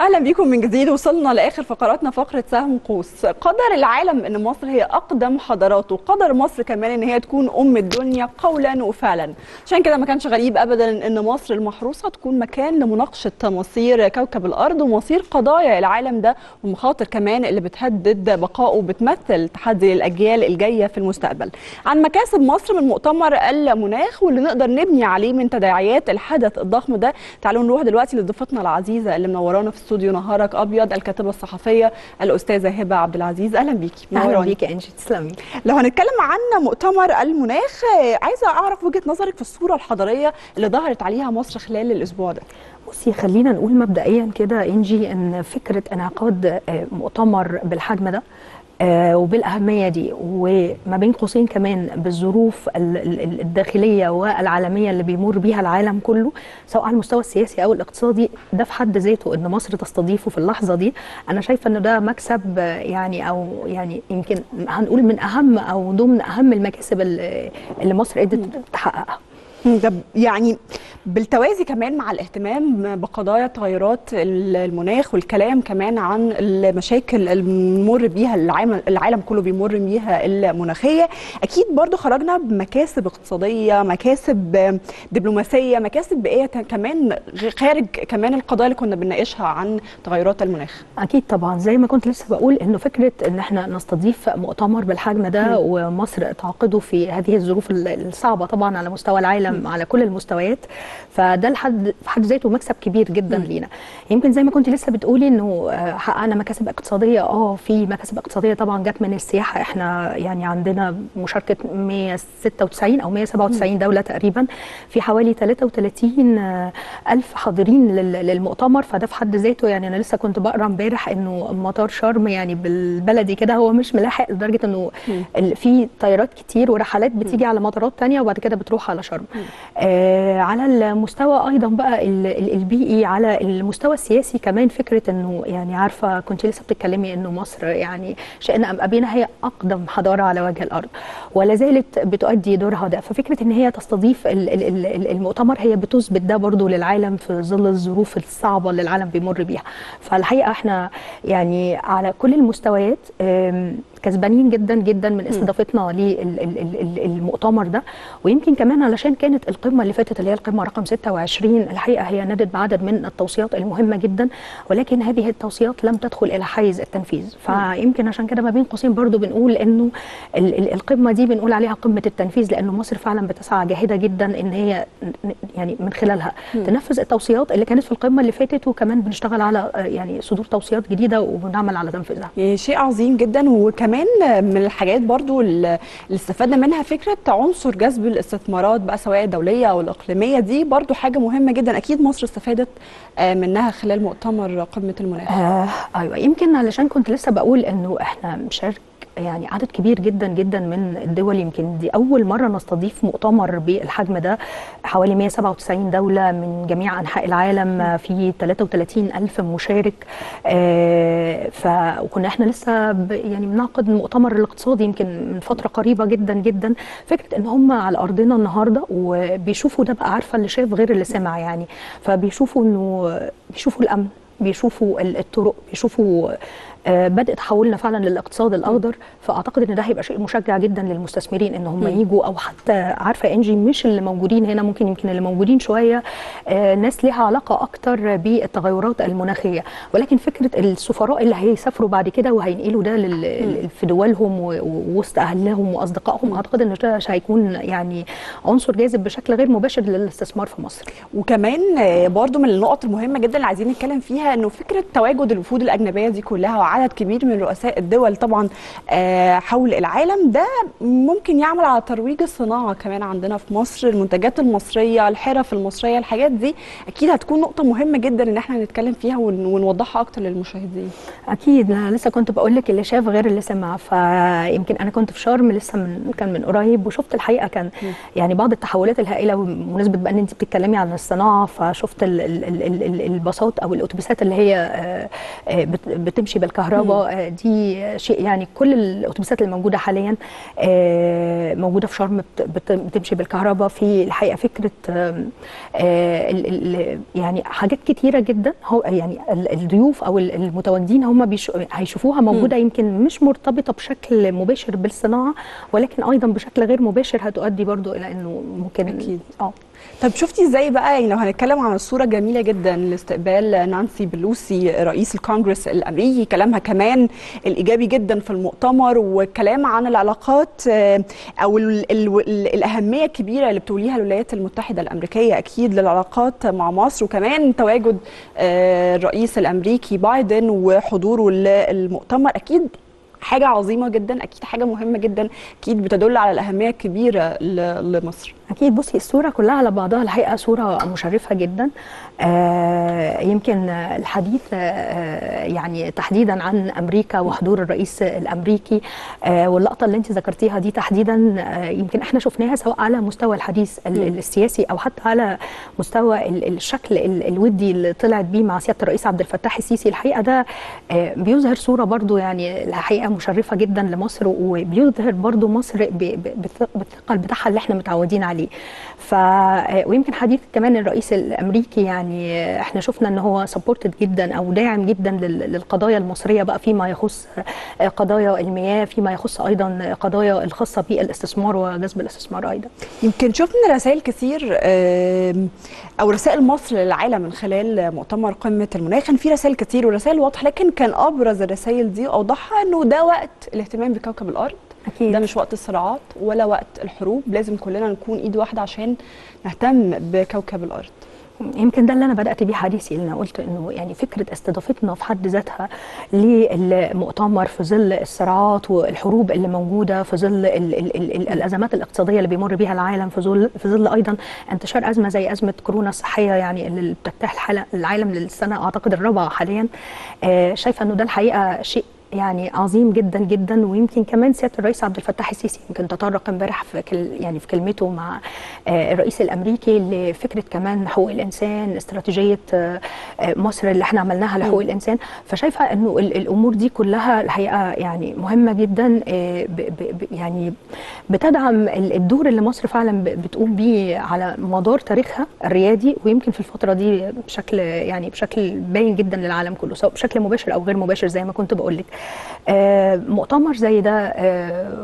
اهلا بيكم من جديد. وصلنا لاخر فقراتنا فقره سهم قوس. قدر العالم ان مصر هي اقدم حضاراته، قدر مصر كمان ان هي تكون ام الدنيا قولا وفعلا. عشان كده ما كانش غريب ابدا ان مصر المحروسه تكون مكان لمناقشه مصير كوكب الارض ومصير قضايا العالم ده ومخاطر كمان اللي بتهدد بقائه وبتمثل تحدي للاجيال الجايه في المستقبل. عن مكاسب مصر من مؤتمر المناخ واللي نقدر نبني عليه من تداعيات الحدث الضخم ده، تعالوا نروح دلوقتي لضيفتنا العزيزه اللي منورانا في استوديو نهارك ابيض الكاتبه الصحفيه الاستاذه هبه عبد العزيز. اهلا بيكي. اهلا بيكي انجي. تسلمي. لو هنتكلم عن مؤتمر المناخ، عايزه اعرف وجهه نظرك في الصوره الحضاريه اللي ظهرت عليها مصر خلال الاسبوع ده. بصي، خلينا نقول مبدئيا كده انجي ان فكره انعقاد مؤتمر بالحجم ده وبالاهميه دي وما بين قوسين كمان بالظروف الداخليه والعالميه اللي بيمر بيها العالم كله سواء على المستوى السياسي او الاقتصادي، ده في حد ذاته ان مصر تستضيفه في اللحظه دي انا شايفه ان ده مكسب يعني يمكن هنقول من اهم او ضمن اهم المكاسب اللي مصر قدرت تحققها. ده يعني بالتوازي كمان مع الاهتمام بقضايا تغيرات المناخ والكلام كمان عن المشاكل اللي بنمر بيها العالم كله بيمر بيها المناخيه، اكيد برضو خرجنا بمكاسب اقتصاديه، مكاسب دبلوماسيه، مكاسب بيئيه كمان خارج كمان القضايا اللي كنا بنناقشها عن تغيرات المناخ. اكيد طبعا، زي ما كنت لسه بقول انه فكره ان احنا نستضيف مؤتمر بالحجم ده ومصر تعقده في هذه الظروف الصعبه طبعا على مستوى العالم على كل المستويات، فده في حد ذاته مكسب كبير جدا لينا. يمكن زي ما كنت لسه بتقولي انه حققنا مكاسب اقتصاديه، في مكاسب اقتصاديه طبعا جت من السياحه. احنا يعني عندنا مشاركه 196 او 197 دوله تقريبا في حوالي 33,000 حاضرين للمؤتمر، فده في حد ذاته يعني انا لسه كنت بقرا امبارح انه مطار شرم يعني بالبلدي كده هو مش ملاحق لدرجه انه في طيارات كتير ورحلات بتيجي على مطارات ثانيه وبعد كده بتروح على شرم. على المستوى ايضا بقى البيئي، على المستوى السياسي كمان فكره انه يعني عارفه كنت لسه بتتكلمي انه مصر يعني شئنا ام ابينا هي اقدم حضاره على وجه الارض ولا زالت بتؤدي دورها ده، ففكره ان هي تستضيف المؤتمر هي بتثبت ده برضو للعالم في ظل الظروف الصعبه اللي العالم بيمر بيها. فالحقيقه احنا يعني على كل المستويات كسبانين جدا جدا من استضافتنا للمؤتمر ده. ويمكن كمان علشان كانت القمه اللي فاتت اللي هي القمه رقم 26 الحقيقه هي نادت بعدد من التوصيات المهمه جدا، ولكن هذه التوصيات لم تدخل الى حيز التنفيذ، فيمكن عشان كده ما بين قوسين برضو بنقول انه القمه دي بنقول عليها قمه التنفيذ، لانه مصر فعلا بتسعى جاهده جدا ان هي يعني من خلالها تنفذ التوصيات اللي كانت في القمه اللي فاتت، وكمان بنشتغل على يعني صدور توصيات جديده وبنعمل على تنفيذها. شيء عظيم جدا. وكمان من الحاجات برضو اللي استفدنا منها فكره عنصر جذب الاستثمارات بقى سواء الدوليه او الاقليميه، دي برضو حاجه مهمه جدا اكيد مصر استفادت منها خلال مؤتمر قمه المناخ. ايوه، يمكن علشان كنت لسه بقول انه احنا مشارك يعني عدد كبير جدا جدا من الدول، يمكن دي اول مره نستضيف مؤتمر بالحجم ده حوالي 197 دوله من جميع انحاء العالم في 33,000 مشارك. وكنا احنا لسه يعني بنعقد المؤتمر الاقتصادي يمكن من فتره قريبه جدا جدا. فكره ان هم على ارضنا النهارده وبيشوفوا ده بقى، عارفه اللي شاف غير اللي سمع يعني، فبيشوفوا انه بيشوفوا الامن، بيشوفوا الطرق، بيشوفوا بدأ تحولنا فعلا للاقتصاد الاخضر. فاعتقد ان ده هيبقى شيء مشجع جدا للمستثمرين ان هم يجوا، او حتى عارفه انجي مش اللي موجودين هنا، ممكن يمكن اللي موجودين شويه ناس ليها علاقه اكتر بالتغيرات المناخيه، ولكن فكره السفراء اللي هيسافروا بعد كده وهينقلوا ده في دولهم ووسط اهلهم واصدقائهم، اعتقد ان ده هيكون يعني عنصر جاذب بشكل غير مباشر للاستثمار في مصر. وكمان برضو من النقط المهمه جدا اللي عايزين نتكلم فيها على انه فكره تواجد الوفود الاجنبيه دي كلها وعدد كبير من رؤساء الدول طبعا حول العالم ده ممكن يعمل على ترويج الصناعه كمان عندنا في مصر، المنتجات المصريه، الحرف المصريه، الحاجات دي اكيد هتكون نقطه مهمه جدا ان احنا نتكلم فيها ونوضحها اكتر للمشاهدين. اكيد انا لسه كنت بقول لك اللي شاف غير اللي سمع، فيمكن انا كنت في شرم لسه من قريب وشفت الحقيقه كان يعني بعض التحولات الهائله، وبمناسبه بقى ان انت بتتكلمي عن الصناعه فشفت الباصات او الاتوبيسات اللي هي بتمشي بالكهرباء دي شيء، يعني كل الاتوبيسات اللي موجوده حاليا موجوده في شرم بتمشي بالكهرباء. في الحقيقه فكره يعني حاجات كتيره جدا هو يعني الضيوف او المتواجدين هم هيشوفوها موجوده، يمكن مش مرتبطه بشكل مباشر بالصناعه ولكن ايضا بشكل غير مباشر هتؤدي برضو الى انه ممكن اكيد طب شفتي ازاي بقى، يعني لو هنتكلم عن الصوره جميله جدا لاستقبال نانسي بلوسي رئيس الكونجرس الامريكي، كلامها كمان الايجابي جدا في المؤتمر والكلام عن العلاقات او الاهميه الكبيره اللي بتوليها الولايات المتحده الامريكيه اكيد للعلاقات مع مصر، وكمان تواجد الرئيس الامريكي بايدن وحضوره للمؤتمر اكيد حاجه عظيمه جدا، اكيد حاجه مهمه جدا، اكيد بتدل على الاهميه الكبيره لمصر. اكيد بصي الصوره كلها على بعضها الحقيقه صوره مشرفه جدا. يمكن الحديث يعني تحديدا عن امريكا وحضور الرئيس الامريكي واللقطه اللي انت ذكرتيها دي تحديدا يمكن احنا شفناها سواء على مستوى الحديث السياسي او حتى على مستوى الشكل الودي اللي طلعت بيه مع سياده الرئيس عبد الفتاح السيسي. الحقيقه ده بيظهر صوره برضو يعني الحقيقه مشرفه جدا لمصر، وبيظهر برضو مصر بالثقل بتاعها اللي احنا متعودين عليه. ويمكن حديث كمان الرئيس الامريكي يعني احنا شفنا ان هو سبورتد جدا او داعم جدا للقضايا المصريه بقى فيما يخص قضايا المياه، فيما يخص ايضا قضايا الخاصه بالاستثمار وجذب الاستثمار ايضا. يمكن شفنا رسائل كثير او رسائل مصر للعالم من خلال مؤتمر قمه المناخ، كان في رسائل كثير ورسائل واضحه، لكن كان ابرز الرسائل دي اوضحها انه ده وقت الاهتمام بكوكب الارض. أكيد. ده مش وقت الصراعات ولا وقت الحروب، لازم كلنا نكون ايد واحده عشان نهتم بكوكب الارض. يمكن ده اللي انا بدات بيه حديثي، اللي انا قلت انه يعني فكره استضافتنا في حد ذاتها للمؤتمر في ظل الصراعات والحروب اللي موجوده، في ظل الازمات الاقتصاديه اللي بيمر بيها العالم، في ظل ايضا انتشار ازمه زي ازمه كورونا الصحيه يعني اللي بتجتاح العالم للسنه اعتقد الرابعه حاليا. شايفه انه ده الحقيقه شيء يعني عظيم جدا جدا. ويمكن كمان سياده الرئيس عبد الفتاح السيسي يمكن تطرق امبارح في كلمته مع الرئيس الامريكي لفكره كمان حقوق الانسان، استراتيجيه مصر اللي احنا عملناها لحقوق الانسان. فشايفه انه الامور دي كلها الحقيقه يعني مهمه جدا، يعني بتدعم الدور اللي مصر فعلا بتقوم بيه على مدار تاريخها الريادي، ويمكن في الفتره دي بشكل باين جدا للعالم كله سواء بشكل مباشر او غير مباشر زي ما كنت بقول لك. مؤتمر زي ده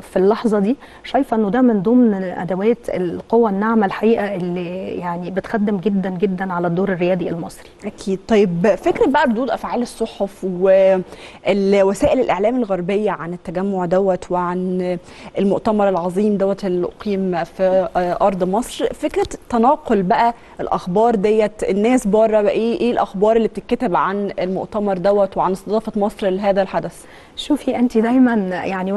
في اللحظه دي شايفه انه ده من ضمن ادوات القوه الناعمه الحقيقه اللي يعني بتخدم جدا جدا على الدور الريادي المصري. اكيد. طيب فكره بقى ردود افعال الصحف ووسائل الاعلام الغربيه عن التجمع دوت وعن المؤتمر العظيم دوت اللي اقيم في ارض مصر، فكره تناقل بقى الاخبار ديت، الناس بره بقى ايه الاخبار اللي بتتكتب عن المؤتمر دوت وعن استضافه مصر لهذا الحدث؟ شوفي انت دايما يعني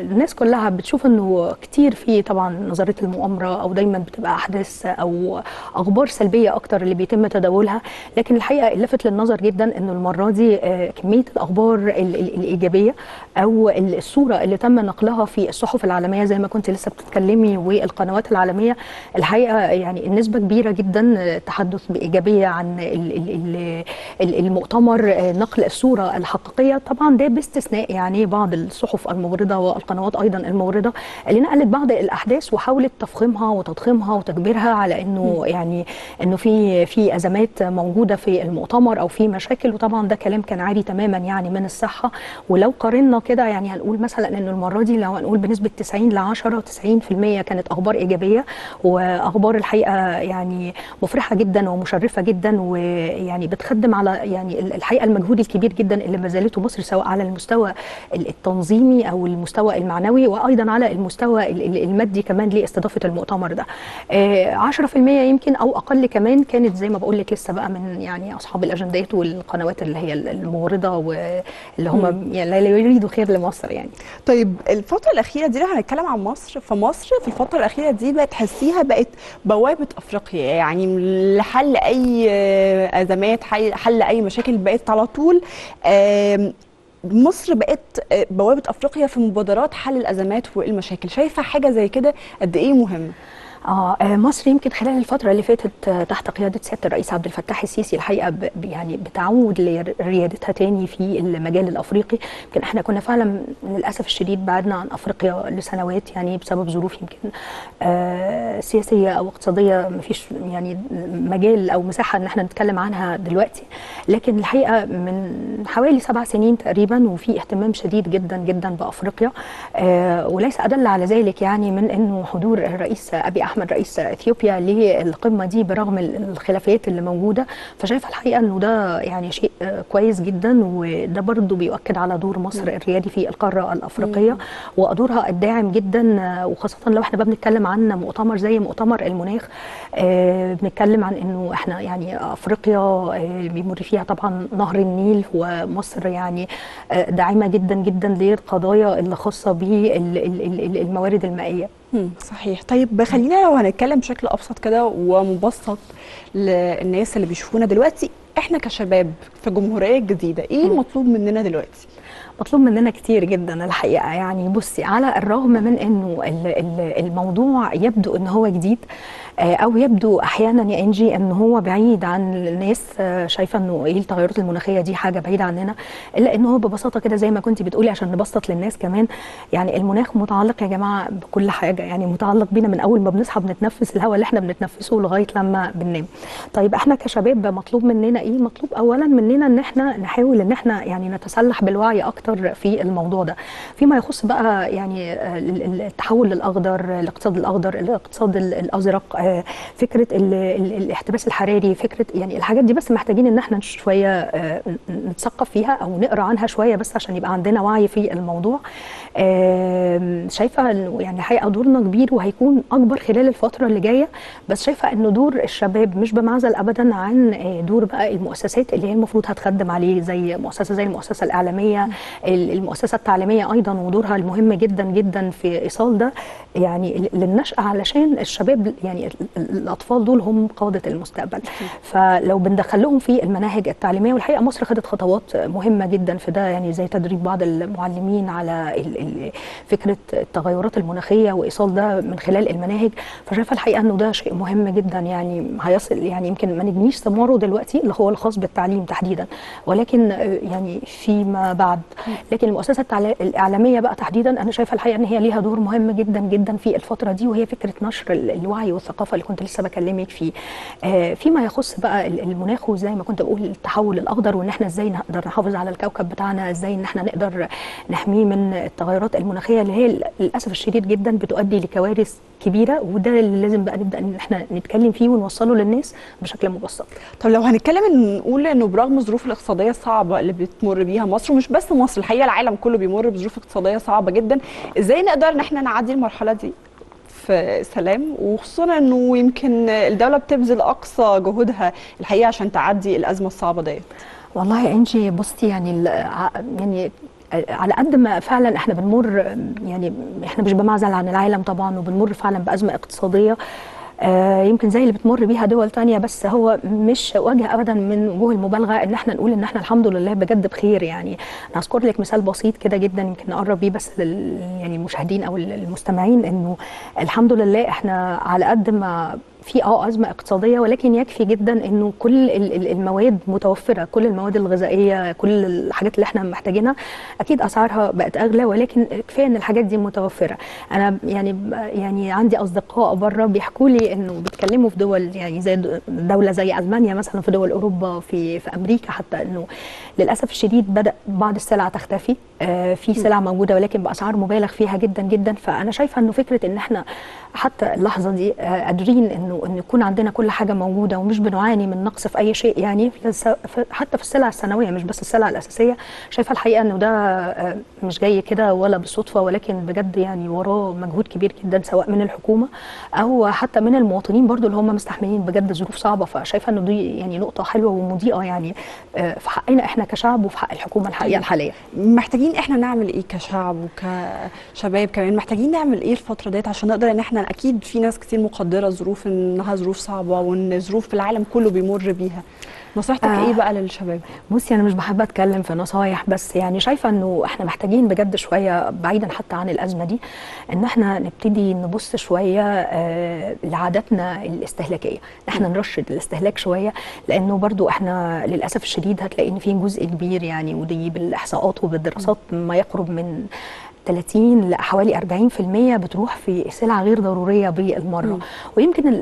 الناس كلها بتشوف انه كتير في طبعا نظريه المؤامره او دايما بتبقى احداث او اخبار سلبيه اكتر اللي بيتم تداولها، لكن الحقيقه اللفت للنظر جدا انه المره دي كميه الاخبار الايجابيه او الصوره اللي تم نقلها في الصحف العالميه زي ما كنت لسه بتتكلمي والقنوات العالميه الحقيقه يعني النسبه كبيره جدا تحدث بايجابيه عن المؤتمر، نقل الصوره الحقيقيه طبعا ده باستثناء يعني بعض الصحف المغرضه والقنوات ايضا المغرضه اللي نقلت بعض الاحداث وحاولت تفخيمها وتضخيمها وتكبيرها على انه يعني انه في ازمات موجوده في المؤتمر او في مشاكل، وطبعا ده كلام كان عادي تماما يعني من الصحه. ولو قارنا كده يعني هنقول مثلا انه المره دي لو هنقول بنسبه 90 ل 10 90% كانت اخبار ايجابيه واخبار الحقيقه يعني مفرحه جدا ومشرفه جدا، ويعني بتخدم على يعني الحقيقه المجهود الكبير جدا اللي ما زالته مصر سواء على المستوى التنظيمي او المستوى المعنوي، وايضا على المستوى المادي كمان لاستضافه المؤتمر ده. 10% يمكن او اقل كمان كانت زي ما بقول لك لسه بقى من يعني اصحاب الاجندات والقنوات اللي هي المورده واللي هم يعني لا يريدوا خير لمصر يعني. طيب الفتره الاخيره دي لو هنتكلم عن مصر، فمصر في الفتره الاخيره دي بقت تحسيها بقت بوابه افريقيا، يعني لحل اي ازمات، حل اي مشاكل، بقت على طول مصر بقت بوابه افريقيا في مبادرات حل الازمات والمشاكل. شايفه حاجه زي كده قد ايه مهم؟ مصر يمكن خلال الفترة اللي فاتت تحت قيادة سيادة الرئيس عبد الفتاح السيسي الحقيقة يعني بتعود لريادتها تاني في المجال الأفريقي. يمكن احنا كنا فعلا للأسف الشديد بعدنا عن أفريقيا لسنوات، يعني بسبب ظروف يمكن سياسية أو اقتصادية مفيش يعني مجال أو مساحة إن احنا نتكلم عنها دلوقتي. لكن الحقيقة من حوالي 7 سنين تقريبا وفي اهتمام شديد جدا جدا بأفريقيا، وليس أدل على ذلك يعني من إنه حضور الرئيس أبي احمد رئيس اثيوبيا للقمه دي برغم الخلافات اللي موجوده. فشايفه الحقيقه انه ده يعني شيء كويس جدا، وده برضه بيؤكد على دور مصر الريادي في القاره الافريقيه ودورها الداعم جدا، وخاصه لو احنا بنتكلم عن مؤتمر زي مؤتمر المناخ. بنتكلم عن انه احنا يعني افريقيا بيمر فيها طبعا نهر النيل، ومصر يعني داعمه جدا جدا للقضايا اللي خاصه بالموارد المائيه. صحيح. طيب خلينا لو هنتكلم بشكل ابسط كده ومبسط للناس اللي بيشوفونا دلوقتي، احنا كشباب في جمهوريه جديده ايه المطلوب مننا دلوقتي؟ مطلوب مننا كتير جدا الحقيقه. يعني بصي، على الرغم من انه الموضوع يبدو ان هو جديد او يبدو احيانا يا انجي ان هو بعيد عن الناس، شايفه انه ايه التغيرات المناخيه دي حاجه بعيده عننا، الا ان هو ببساطه كده زي ما كنت بتقولي عشان نبسط للناس كمان، يعني المناخ متعلق يا جماعه بكل حاجه، يعني متعلق بينا من اول ما بنصحى بنتنفس الهواء اللي احنا بنتنفسه لغايه لما بننام. طيب احنا كشباب مطلوب مننا ايه؟ مطلوب اولا مننا ان احنا نحاول ان احنا يعني نتسلح بالوعي اكتر في الموضوع ده فيما يخص بقى يعني التحول للاخضر، الاقتصاد الاخضر، الاقتصاد الازرق، فكره الاحتباس الحراري، فكره يعني الحاجات دي، بس محتاجين ان احنا شويه نتثقف فيها او نقرا عنها شويه بس عشان يبقى عندنا وعي في الموضوع. شايفه يعني هيبقى دورنا كبير وهيكون اكبر خلال الفتره اللي جايه، بس شايفه انه دور الشباب مش بمعزل ابدا عن دور بقى المؤسسات اللي هي المفروض هتخدم عليه، زي المؤسسه الاعلاميه، المؤسسه التعليميه ايضا، ودورها المهم جدا جدا في ايصال ده يعني للنشأة، علشان الشباب يعني الاطفال دول هم قاده المستقبل. فلو بندخلهم في المناهج التعليميه، والحقيقه مصر خدت خطوات مهمه جدا في ده، يعني زي تدريب بعض المعلمين على فكره التغيرات المناخيه وايصال ده من خلال المناهج. فشايفه الحقيقه انه ده شيء مهم جدا، يعني هيصل يعني يمكن ما نجنيش ثماره دلوقتي اللي هو الخاص بالتعليم تحديدا، ولكن يعني فيما بعد. لكن المؤسسه الاعلاميه بقى تحديدا انا شايفه الحقيقه ان هي ليها دور مهم جدا جدا في الفتره دي، وهي فكره نشر الوعي والثقافه اللي كنت لسه بكلمك فيه. فيما يخص بقى المناخ وزي ما كنت بقول التحول الاخضر، وان احنا ازاي نقدر نحافظ على الكوكب بتاعنا، ازاي ان احنا نقدر نحميه من التغيرات المناخيه اللي هي للاسف الشديد جدا بتؤدي لكوارث كبيره، وده اللي لازم بقى نبدا ان احنا نتكلم فيه ونوصله للناس بشكل مبسط. طب لو هنتكلم نقول انه برغم الظروف الاقتصاديه الصعبه اللي بتمر بيها مصر، ومش بس مصر الحقيقه العالم كله بيمر بظروف اقتصاديه صعبه جدا، ازاي نقدر ان احنا نعدي المرحله دي في سلام، وخصوصا انه يمكن الدوله بتبذل اقصى جهودها الحقيقه عشان تعدي الازمه الصعبه ديت؟ والله يا انجي بصي، يعني على قد ما فعلا احنا بنمر، يعني احنا مش بمعزل عن العالم طبعا، وبنمر فعلا بازمه اقتصاديه يمكن زي اللي بتمر بيها دول تانية، بس هو مش وجه ابدا من وجوه المبالغه ان احنا نقول ان احنا الحمد لله بجد بخير. يعني انا هذكر لك مثال بسيط كده جدا يمكن نقرب بيه بس يعني المشاهدين او المستمعين، انه الحمد لله احنا على قد ما في ازمه اقتصاديه، ولكن يكفي جدا انه كل المواد متوفره، كل المواد الغذائيه، كل الحاجات اللي احنا محتاجينها اكيد اسعارها بقت اغلى، ولكن كفايه ان الحاجات دي متوفره. انا يعني عندي اصدقاء بره بيحكوا لي انه بيتكلموا في دول يعني زي دوله زي المانيا مثلا، في دول اوروبا، في امريكا حتى، انه للاسف الشديد بدا بعض السلع تختفي، في سلع موجوده ولكن باسعار مبالغ فيها جدا جدا. فانا شايفه انه فكره ان احنا حتى اللحظه دي قادرين ان انه يكون عندنا كل حاجه موجوده ومش بنعاني من نقص في اي شيء، يعني حتى في السلع الثانويه مش بس السلع الاساسيه. شايفه الحقيقه انه ده مش جاي كده ولا بالصدفه، ولكن بجد يعني وراه مجهود كبير جدا سواء من الحكومه او حتى من المواطنين برضو اللي هم مستحملين بجد ظروف صعبه. فشايفه انه دي يعني نقطه حلوه ومضيئه يعني في حقنا احنا كشعب وفي حق الحكومه الحقيقه الحاليه. محتاجين احنا نعمل ايه كشعب وكشباب كمان؟ محتاجين نعمل ايه الفتره ديت عشان نقدر ان احنا، اكيد في ناس كتير مقدره الظروف انها ظروف صعبه وان ظروف في العالم كله بيمر بيها، نصيحتك ايه بقى للشباب؟ بصي انا مش بحب اتكلم في نصايح، بس يعني شايفه انه احنا محتاجين بجد شويه بعيدا حتى عن الازمه دي ان احنا نبتدي نبص شويه لعاداتنا الاستهلاكيه، احنا نرشد الاستهلاك شويه، لانه برضو احنا للاسف الشديد هتلاقي ان في جزء كبير يعني، ودي بالاحصاءات وبالدراسات ما يقرب من 30 لحوالي 40% بتروح في سلع غير ضروريه بالمره. ويمكن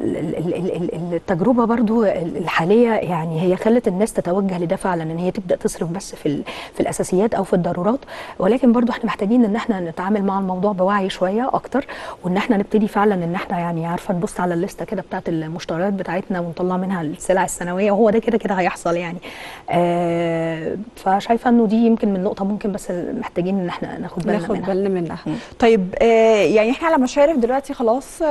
التجربه برضو الحاليه يعني هي خلت الناس تتوجه لده فعلا، ان هي تبدا تصرف بس في الاساسيات او في الضرورات، ولكن برضو احنا محتاجين ان احنا نتعامل مع الموضوع بوعي شويه اكتر، وان احنا نبتدي فعلا ان احنا يعني عارفه نبص على الليسته كده بتاعه المشتريات بتاعتنا ونطلع منها السلع الثانويه، وهو ده كده كده هيحصل يعني. فشايفه انه دي يمكن من نقطه ممكن بس محتاجين ان احنا ناخد بالنا منها. طيب يعني احنا على مشارف دلوقتي خلاص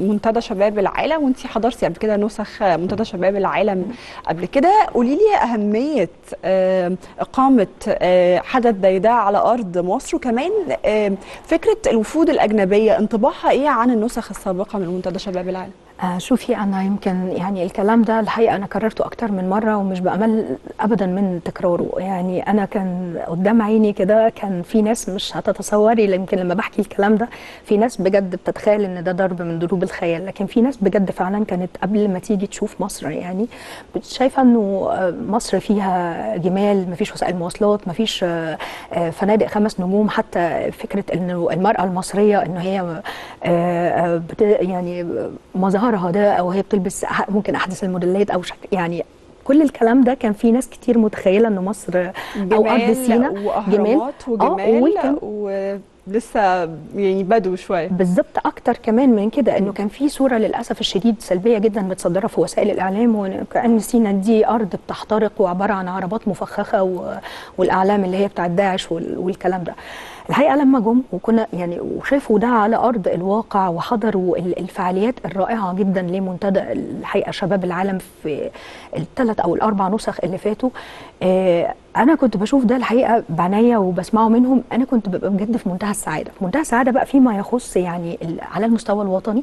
منتدى شباب العالم، وانتي حضرتي قبل كده نسخ منتدى شباب العالم قبل كده، قولي لي اهميه اقامه حدث زي ده على ارض مصر، وكمان فكره الوفود الاجنبيه انطباعها ايه عن النسخ السابقه من منتدى شباب العالم؟ شوفي انا يمكن يعني الكلام ده الحقيقه انا كررته اكتر من مره ومش بامل ابدا من تكراره، يعني انا كان قدام عيني كده كان في ناس مش هتتصوري، يمكن لما بحكي الكلام ده في ناس بجد بتتخيل ان ده ضرب من ضروب الخيال، لكن في ناس بجد فعلا كانت قبل ما تيجي تشوف مصر يعني شايفه انه مصر فيها جمال، مفيش وسائل مواصلات، مفيش فنادق 5 نجوم، حتى فكره انه المراه المصريه ان هي يعني مظهرها ده او هي بتلبس ممكن احدث الموديلات او شكل، يعني كل الكلام ده كان في ناس كتير متخيله ان مصر او ارض سينا واهرامات وجمال لسه يعني بدو شويه بالظبط. اكتر كمان من كده انه كان في صوره للاسف الشديد سلبيه جدا متصدره في وسائل الاعلام، وكأن سينا دي ارض بتحترق وعباره عن عربات مفخخه والاعلام اللي هي بتاعت داعش والكلام ده. الحقيقه لما جم وكنا يعني وشافوا ده على ارض الواقع وحضروا الفعاليات الرائعه جدا لمنتدى الحقيقه شباب العالم في ال3 أو ال4 نسخ اللي فاتوا، انا كنت بشوف ده الحقيقه بعناية وبسمعه منهم، انا كنت ببقى بجد في منتهى السعاده، في منتهى السعاده بقى فيما يخص يعني على المستوى الوطني،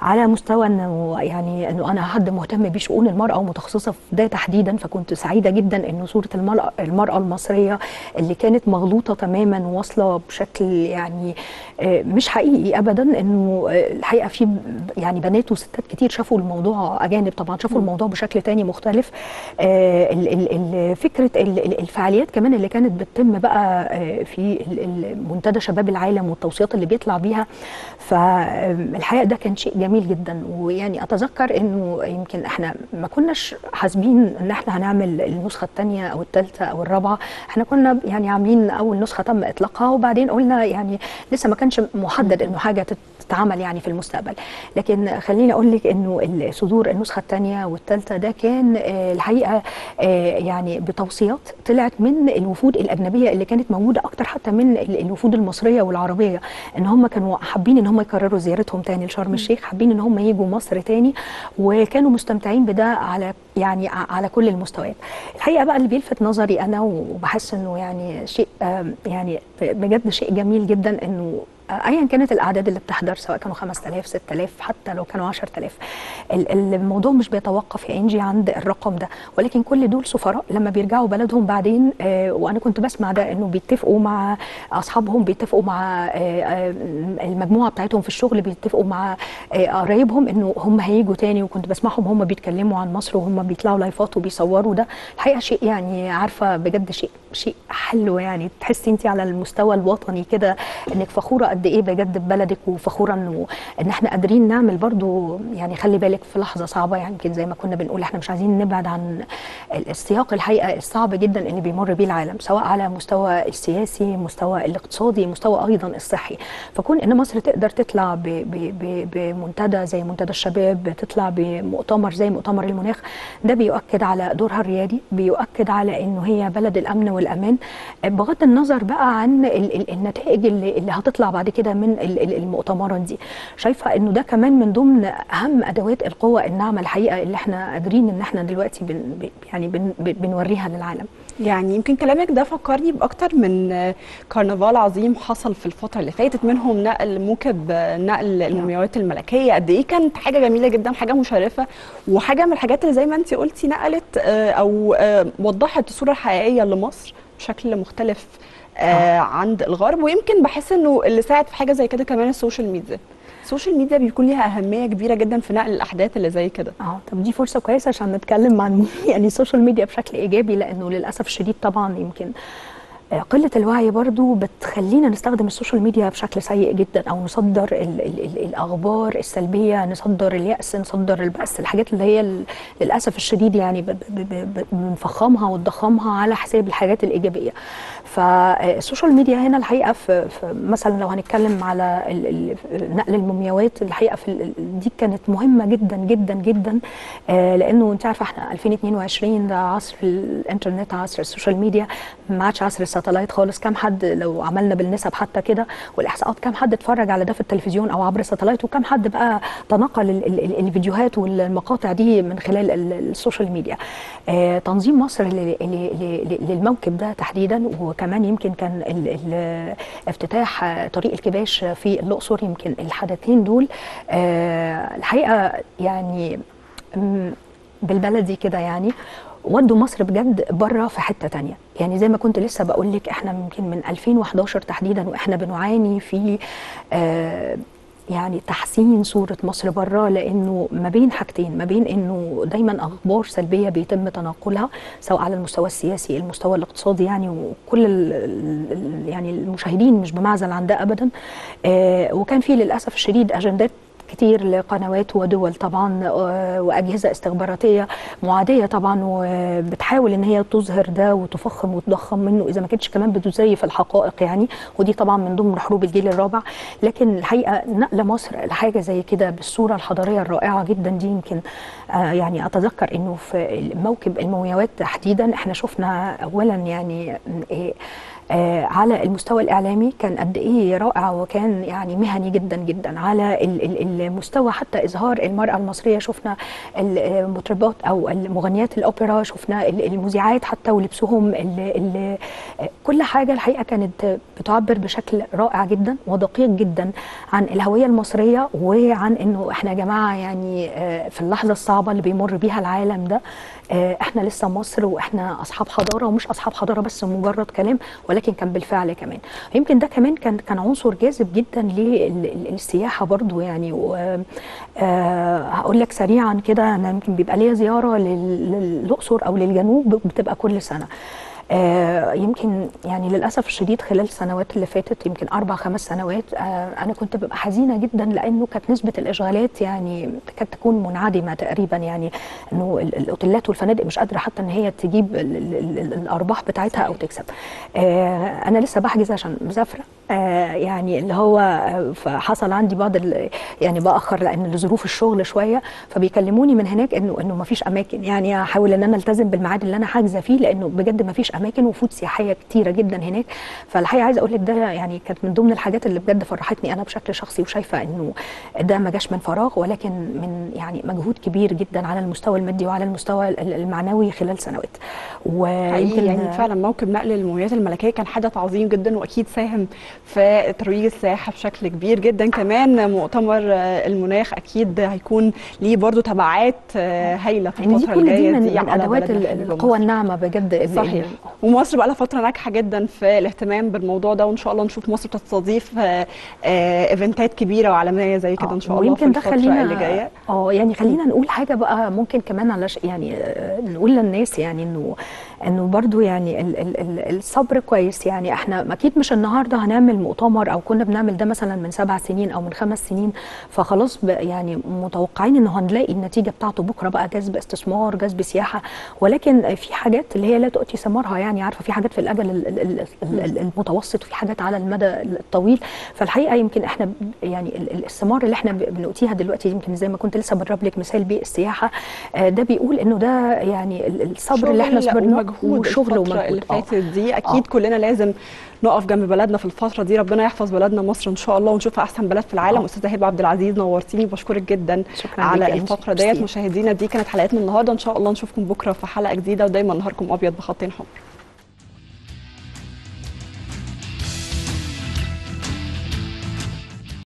على مستوى انه يعني انه انا حد مهتم بشؤون المراه ومتخصصه في ده تحديدا، فكنت سعيده جدا انه صوره المراه المصريه اللي كانت مغلوطه تماما واصله بشكل يعني مش حقيقي ابدا، انه الحقيقه في يعني بنات وستات كتير شافوا الموضوع، اجانب طبعا شافوا الموضوع بشكل تاني مختلف. فكره الفعاليات كمان اللي كانت بتتم بقى في منتدى شباب العالم والتوصيات اللي بيطلع بيها، فالحقيقه ده كان شيء جميل جدا. ويعني اتذكر انه يمكن احنا ما كناش حاسبين ان احنا هنعمل النسخه الثانيه او الثالثه او الرابعه، احنا كنا يعني عاملين اول نسخه تم اطلاقها وبعدين قلنا يعني لسه ما كانش محدد انه حاجه تتعمل يعني في المستقبل، لكن خليني اقول لك انه صدور النسخه الثانيه والثالثه ده كان الحقيقه يعني بتوصيات طلعت من الوفود الاجنبيه اللي كانت موجوده اكتر حتى من الوفود المصريه والعربيه، ان هم كانوا حابين ان هم يكرروا زيارتهم تاني لشرم الشيخ، حابين ان هم يجوا مصر تاني، وكانوا مستمتعين بده على يعني على كل المستويات. الحقيقه بقى اللي بيلفت نظري انا وبحس انه يعني شيء يعني بجد شيء جميل جدا انه ايا كانت الاعداد اللي بتحضر سواء كانوا 5000 6000 حتى لو كانوا 10000، الموضوع مش بيتوقف يا انجي عند الرقم ده، ولكن كل دول سفراء لما بيرجعوا بلدهم بعدين، وانا كنت بسمع ده انه بيتفقوا مع اصحابهم، بيتفقوا مع المجموعه بتاعتهم في الشغل، بيتفقوا مع قرايبهم انه هم هيجوا تاني، وكنت بسمعهم هم بيتكلموا عن مصر وهم بيطلعوا لايفات وبيصوروا ده. الحقيقه شيء يعني عارفه بجد شيء حلو، يعني تحسي انت على المستوى الوطني كده انك فخوره قد ايه بجد ببلدك، وفخوره ان احنا قادرين نعمل برضو. يعني خلي بالك في لحظه صعبه، يعني يمكن زي ما كنا بنقول احنا مش عايزين نبعد عن السياق الحقيقه الصعب جدا اللي بيمر بيه العالم، سواء على مستوى السياسي، مستوى الاقتصادي، مستوى ايضا الصحي. فكون ان مصر تقدر تطلع بمنتدى زي منتدى الشباب، تطلع بمؤتمر زي مؤتمر المناخ، ده بيؤكد على دورها الريادي، بيؤكد على انه هي بلد الامن والامان، بغض النظر بقى عن النتائج اللي هتطلع بعد كده من المؤتمرات دي. شايفه انه ده كمان من ضمن اهم ادوات القوه الناعمه الحقيقه اللي احنا قادرين ان احنا دلوقتي بنوريها للعالم. يعني يمكن كلامك ده فكرني باكتر من كرنفال عظيم حصل في الفتره اللي فاتت، منهم نقل موكب، نقل المومياوات الملكيه، قد ايه كانت حاجه جميله جدا، حاجه مشرفه، وحاجه من الحاجات اللي زي ما انت قلتي نقلت او وضحت الصوره الحقيقيه لمصر بشكل مختلف عند الغرب. ويمكن بحس انه اللي ساعد في حاجه زي كده كمان السوشيال ميديا. السوشيال ميديا بيكون ليها اهميه كبيره جدا في نقل الاحداث اللي زي كده. طب دي فرصه كويسه عشان نتكلم عن يعني السوشيال ميديا بشكل ايجابي، لانه للاسف الشديد طبعا يمكن قلة الوعي برضو بتخلينا نستخدم السوشيال ميديا بشكل سيء جدا، أو نصدر الأخبار السلبية، نصدر اليأس، نصدر البأس، الحاجات اللي هي للأسف الشديد يعني بنفخمها ونضخمها على حساب الحاجات الإيجابية. فالسوشيال ميديا هنا الحقيقة في مثلا لو هنتكلم على نقل المومياوات، الحقيقة دي كانت مهمة جدا جدا جدا، لأنه أنت عارفة احنا 2022 ده عصر الإنترنت، عصر السوشيال ميديا، ما عادش عصر ساتلايت خالص. كم حد لو عملنا بالنسب حتى كده والاحصاءات، كم حد اتفرج على ده في التلفزيون او عبر الساتلايت، وكم حد بقى تنقل الفيديوهات والمقاطع دي من خلال السوشيال ميديا. تنظيم مصر للموكب ده تحديدا، وكمان يمكن كان افتتاح طريق الكباش في الاقصر، يمكن الحدثين دول الحقيقه يعني بالبلدي كده يعني ودوا مصر بجد بره في حته ثانيه. يعني زي ما كنت لسه بقول لك احنا يمكن من 2011 تحديدا واحنا بنعاني في يعني تحسين صوره مصر بره، لانه ما بين حاجتين، ما بين انه دايما اخبار سلبيه بيتم تناقلها سواء على المستوى السياسي، المستوى الاقتصادي، يعني وكل يعني المشاهدين مش بمعزل عن ده ابدا. وكان في للاسف الشديد اجندات كتير لقنوات ودول طبعا واجهزه استخباراتيه معاديه طبعا، وبتحاول ان هي تظهر ده وتفخم وتضخم منه، اذا ما كانتش كمان بتزيف الحقائق يعني. ودي طبعا من ضمن حروب الجيل الرابع. لكن الحقيقه نقل مصر لحاجه زي كده بالصوره الحضاريه الرائعه جدا دي، يمكن يعني اتذكر انه في موكب المومياوات تحديدا احنا شفنا اولا يعني على المستوى الإعلامي كان قد إيه رائع، وكان يعني مهني جدا جدا. على المستوى حتى إظهار المرأة المصرية، شفنا المطربات أو المغنيات الأوبرا، شفنا المذيعات حتى ولبسهم، كل حاجة الحقيقة كانت بتعبر بشكل رائع جدا ودقيق جدا عن الهوية المصرية، وعن إنه إحنا يا جماعة يعني في اللحظة الصعبة اللي بيمر بيها العالم ده إحنا لسه مصر، وإحنا أصحاب حضارة، ومش أصحاب حضارة بس مجرد كلام، ولكن كان بالفعل كمان. يمكن ده كمان كان عنصر جاذب جدا للسياحه برضو يعني. هقول لك سريعا كده، انا يمكن بيبقى ليا زياره للاقصر او للجنوب بتبقى كل سنه، يمكن يعني للاسف الشديد خلال السنوات اللي فاتت يمكن 4 5 سنوات انا كنت ببقى حزينه جدا، لانه كانت نسبه الاشغالات يعني تكاد تكون منعدمه تقريبا، يعني انه الاوتيلات والفنادق مش قادره حتى ان هي تجيب الارباح بتاعتها او تكسب. انا لسه بحجز عشان مسافره، يعني اللي هو فحصل عندي بعض يعني باخر لان لظروف الشغل شويه، فبيكلموني من هناك انه ما فيش اماكن، يعني احاول ان انا التزم بالميعاد اللي انا حاجزه فيه، لانه بجد ما فيش اماكن وفود سياحيه كتيره جدا هناك. فالحقيقه عايزه اقول لك ده يعني كانت من ضمن الحاجات اللي بجد فرحتني انا بشكل شخصي، وشايفه انه ده ما جاش من فراغ، ولكن من يعني مجهود كبير جدا على المستوى المادي وعلى المستوى المعنوي خلال سنوات. ويمكن يعني فعلا موكب نقل المومياوات الملكيه كان حدث عظيم جدا، واكيد ساهم في ترويج السياحه بشكل كبير جدا. كمان مؤتمر المناخ اكيد هيكون ليه برضو تبعات هايله في الفتره الجايه. دي كل دي من ادوات القوى الناعمه بجد. صحيح. ومصر بقى لها فتره ناجحه جدا في الاهتمام بالموضوع ده، وان شاء الله نشوف مصر بتستضيف ايفنتات كبيره وعالميه زي كده ان شاء الله في الفتره اللي جايه. يعني خلينا نقول حاجه بقى ممكن كمان يعني نقول للناس يعني انه برده يعني الصبر كويس. يعني احنا اكيد مش النهارده هنعمل مؤتمر او كنا بنعمل ده مثلا من 7 سنين او من 5 سنين، فخلاص يعني متوقعين انه هنلاقي النتيجه بتاعته بكره بقى، جذب استثمار، جذب سياحه. ولكن في حاجات اللي هي لا تؤتي ثمارها، يعني عارفه في حاجات في الاجل المتوسط وفي حاجات على المدى الطويل. فالحقيقه يمكن احنا يعني الثمار اللي احنا بنؤتيها دلوقتي، يمكن زي ما كنت لسه بضرب لك مثال بالسياحه، ده بيقول انه ده يعني الصبر اللي احنا صبرناه وشغل ومجهود اللي فاتت دي اكيد كلنا لازم نقف جنب بلدنا في الفتره دي. ربنا يحفظ بلدنا مصر ان شاء الله ونشوفها احسن بلد في العالم. استاذه هبه عبد العزيز نورتيني، بشكرك جدا على الفقره ديت. مشاهدينا دي كانت حلقتنا النهارده، ان شاء الله نشوفكم بكره في حلقه جديده، ودايما نهاركم ابيض بخطين حمر.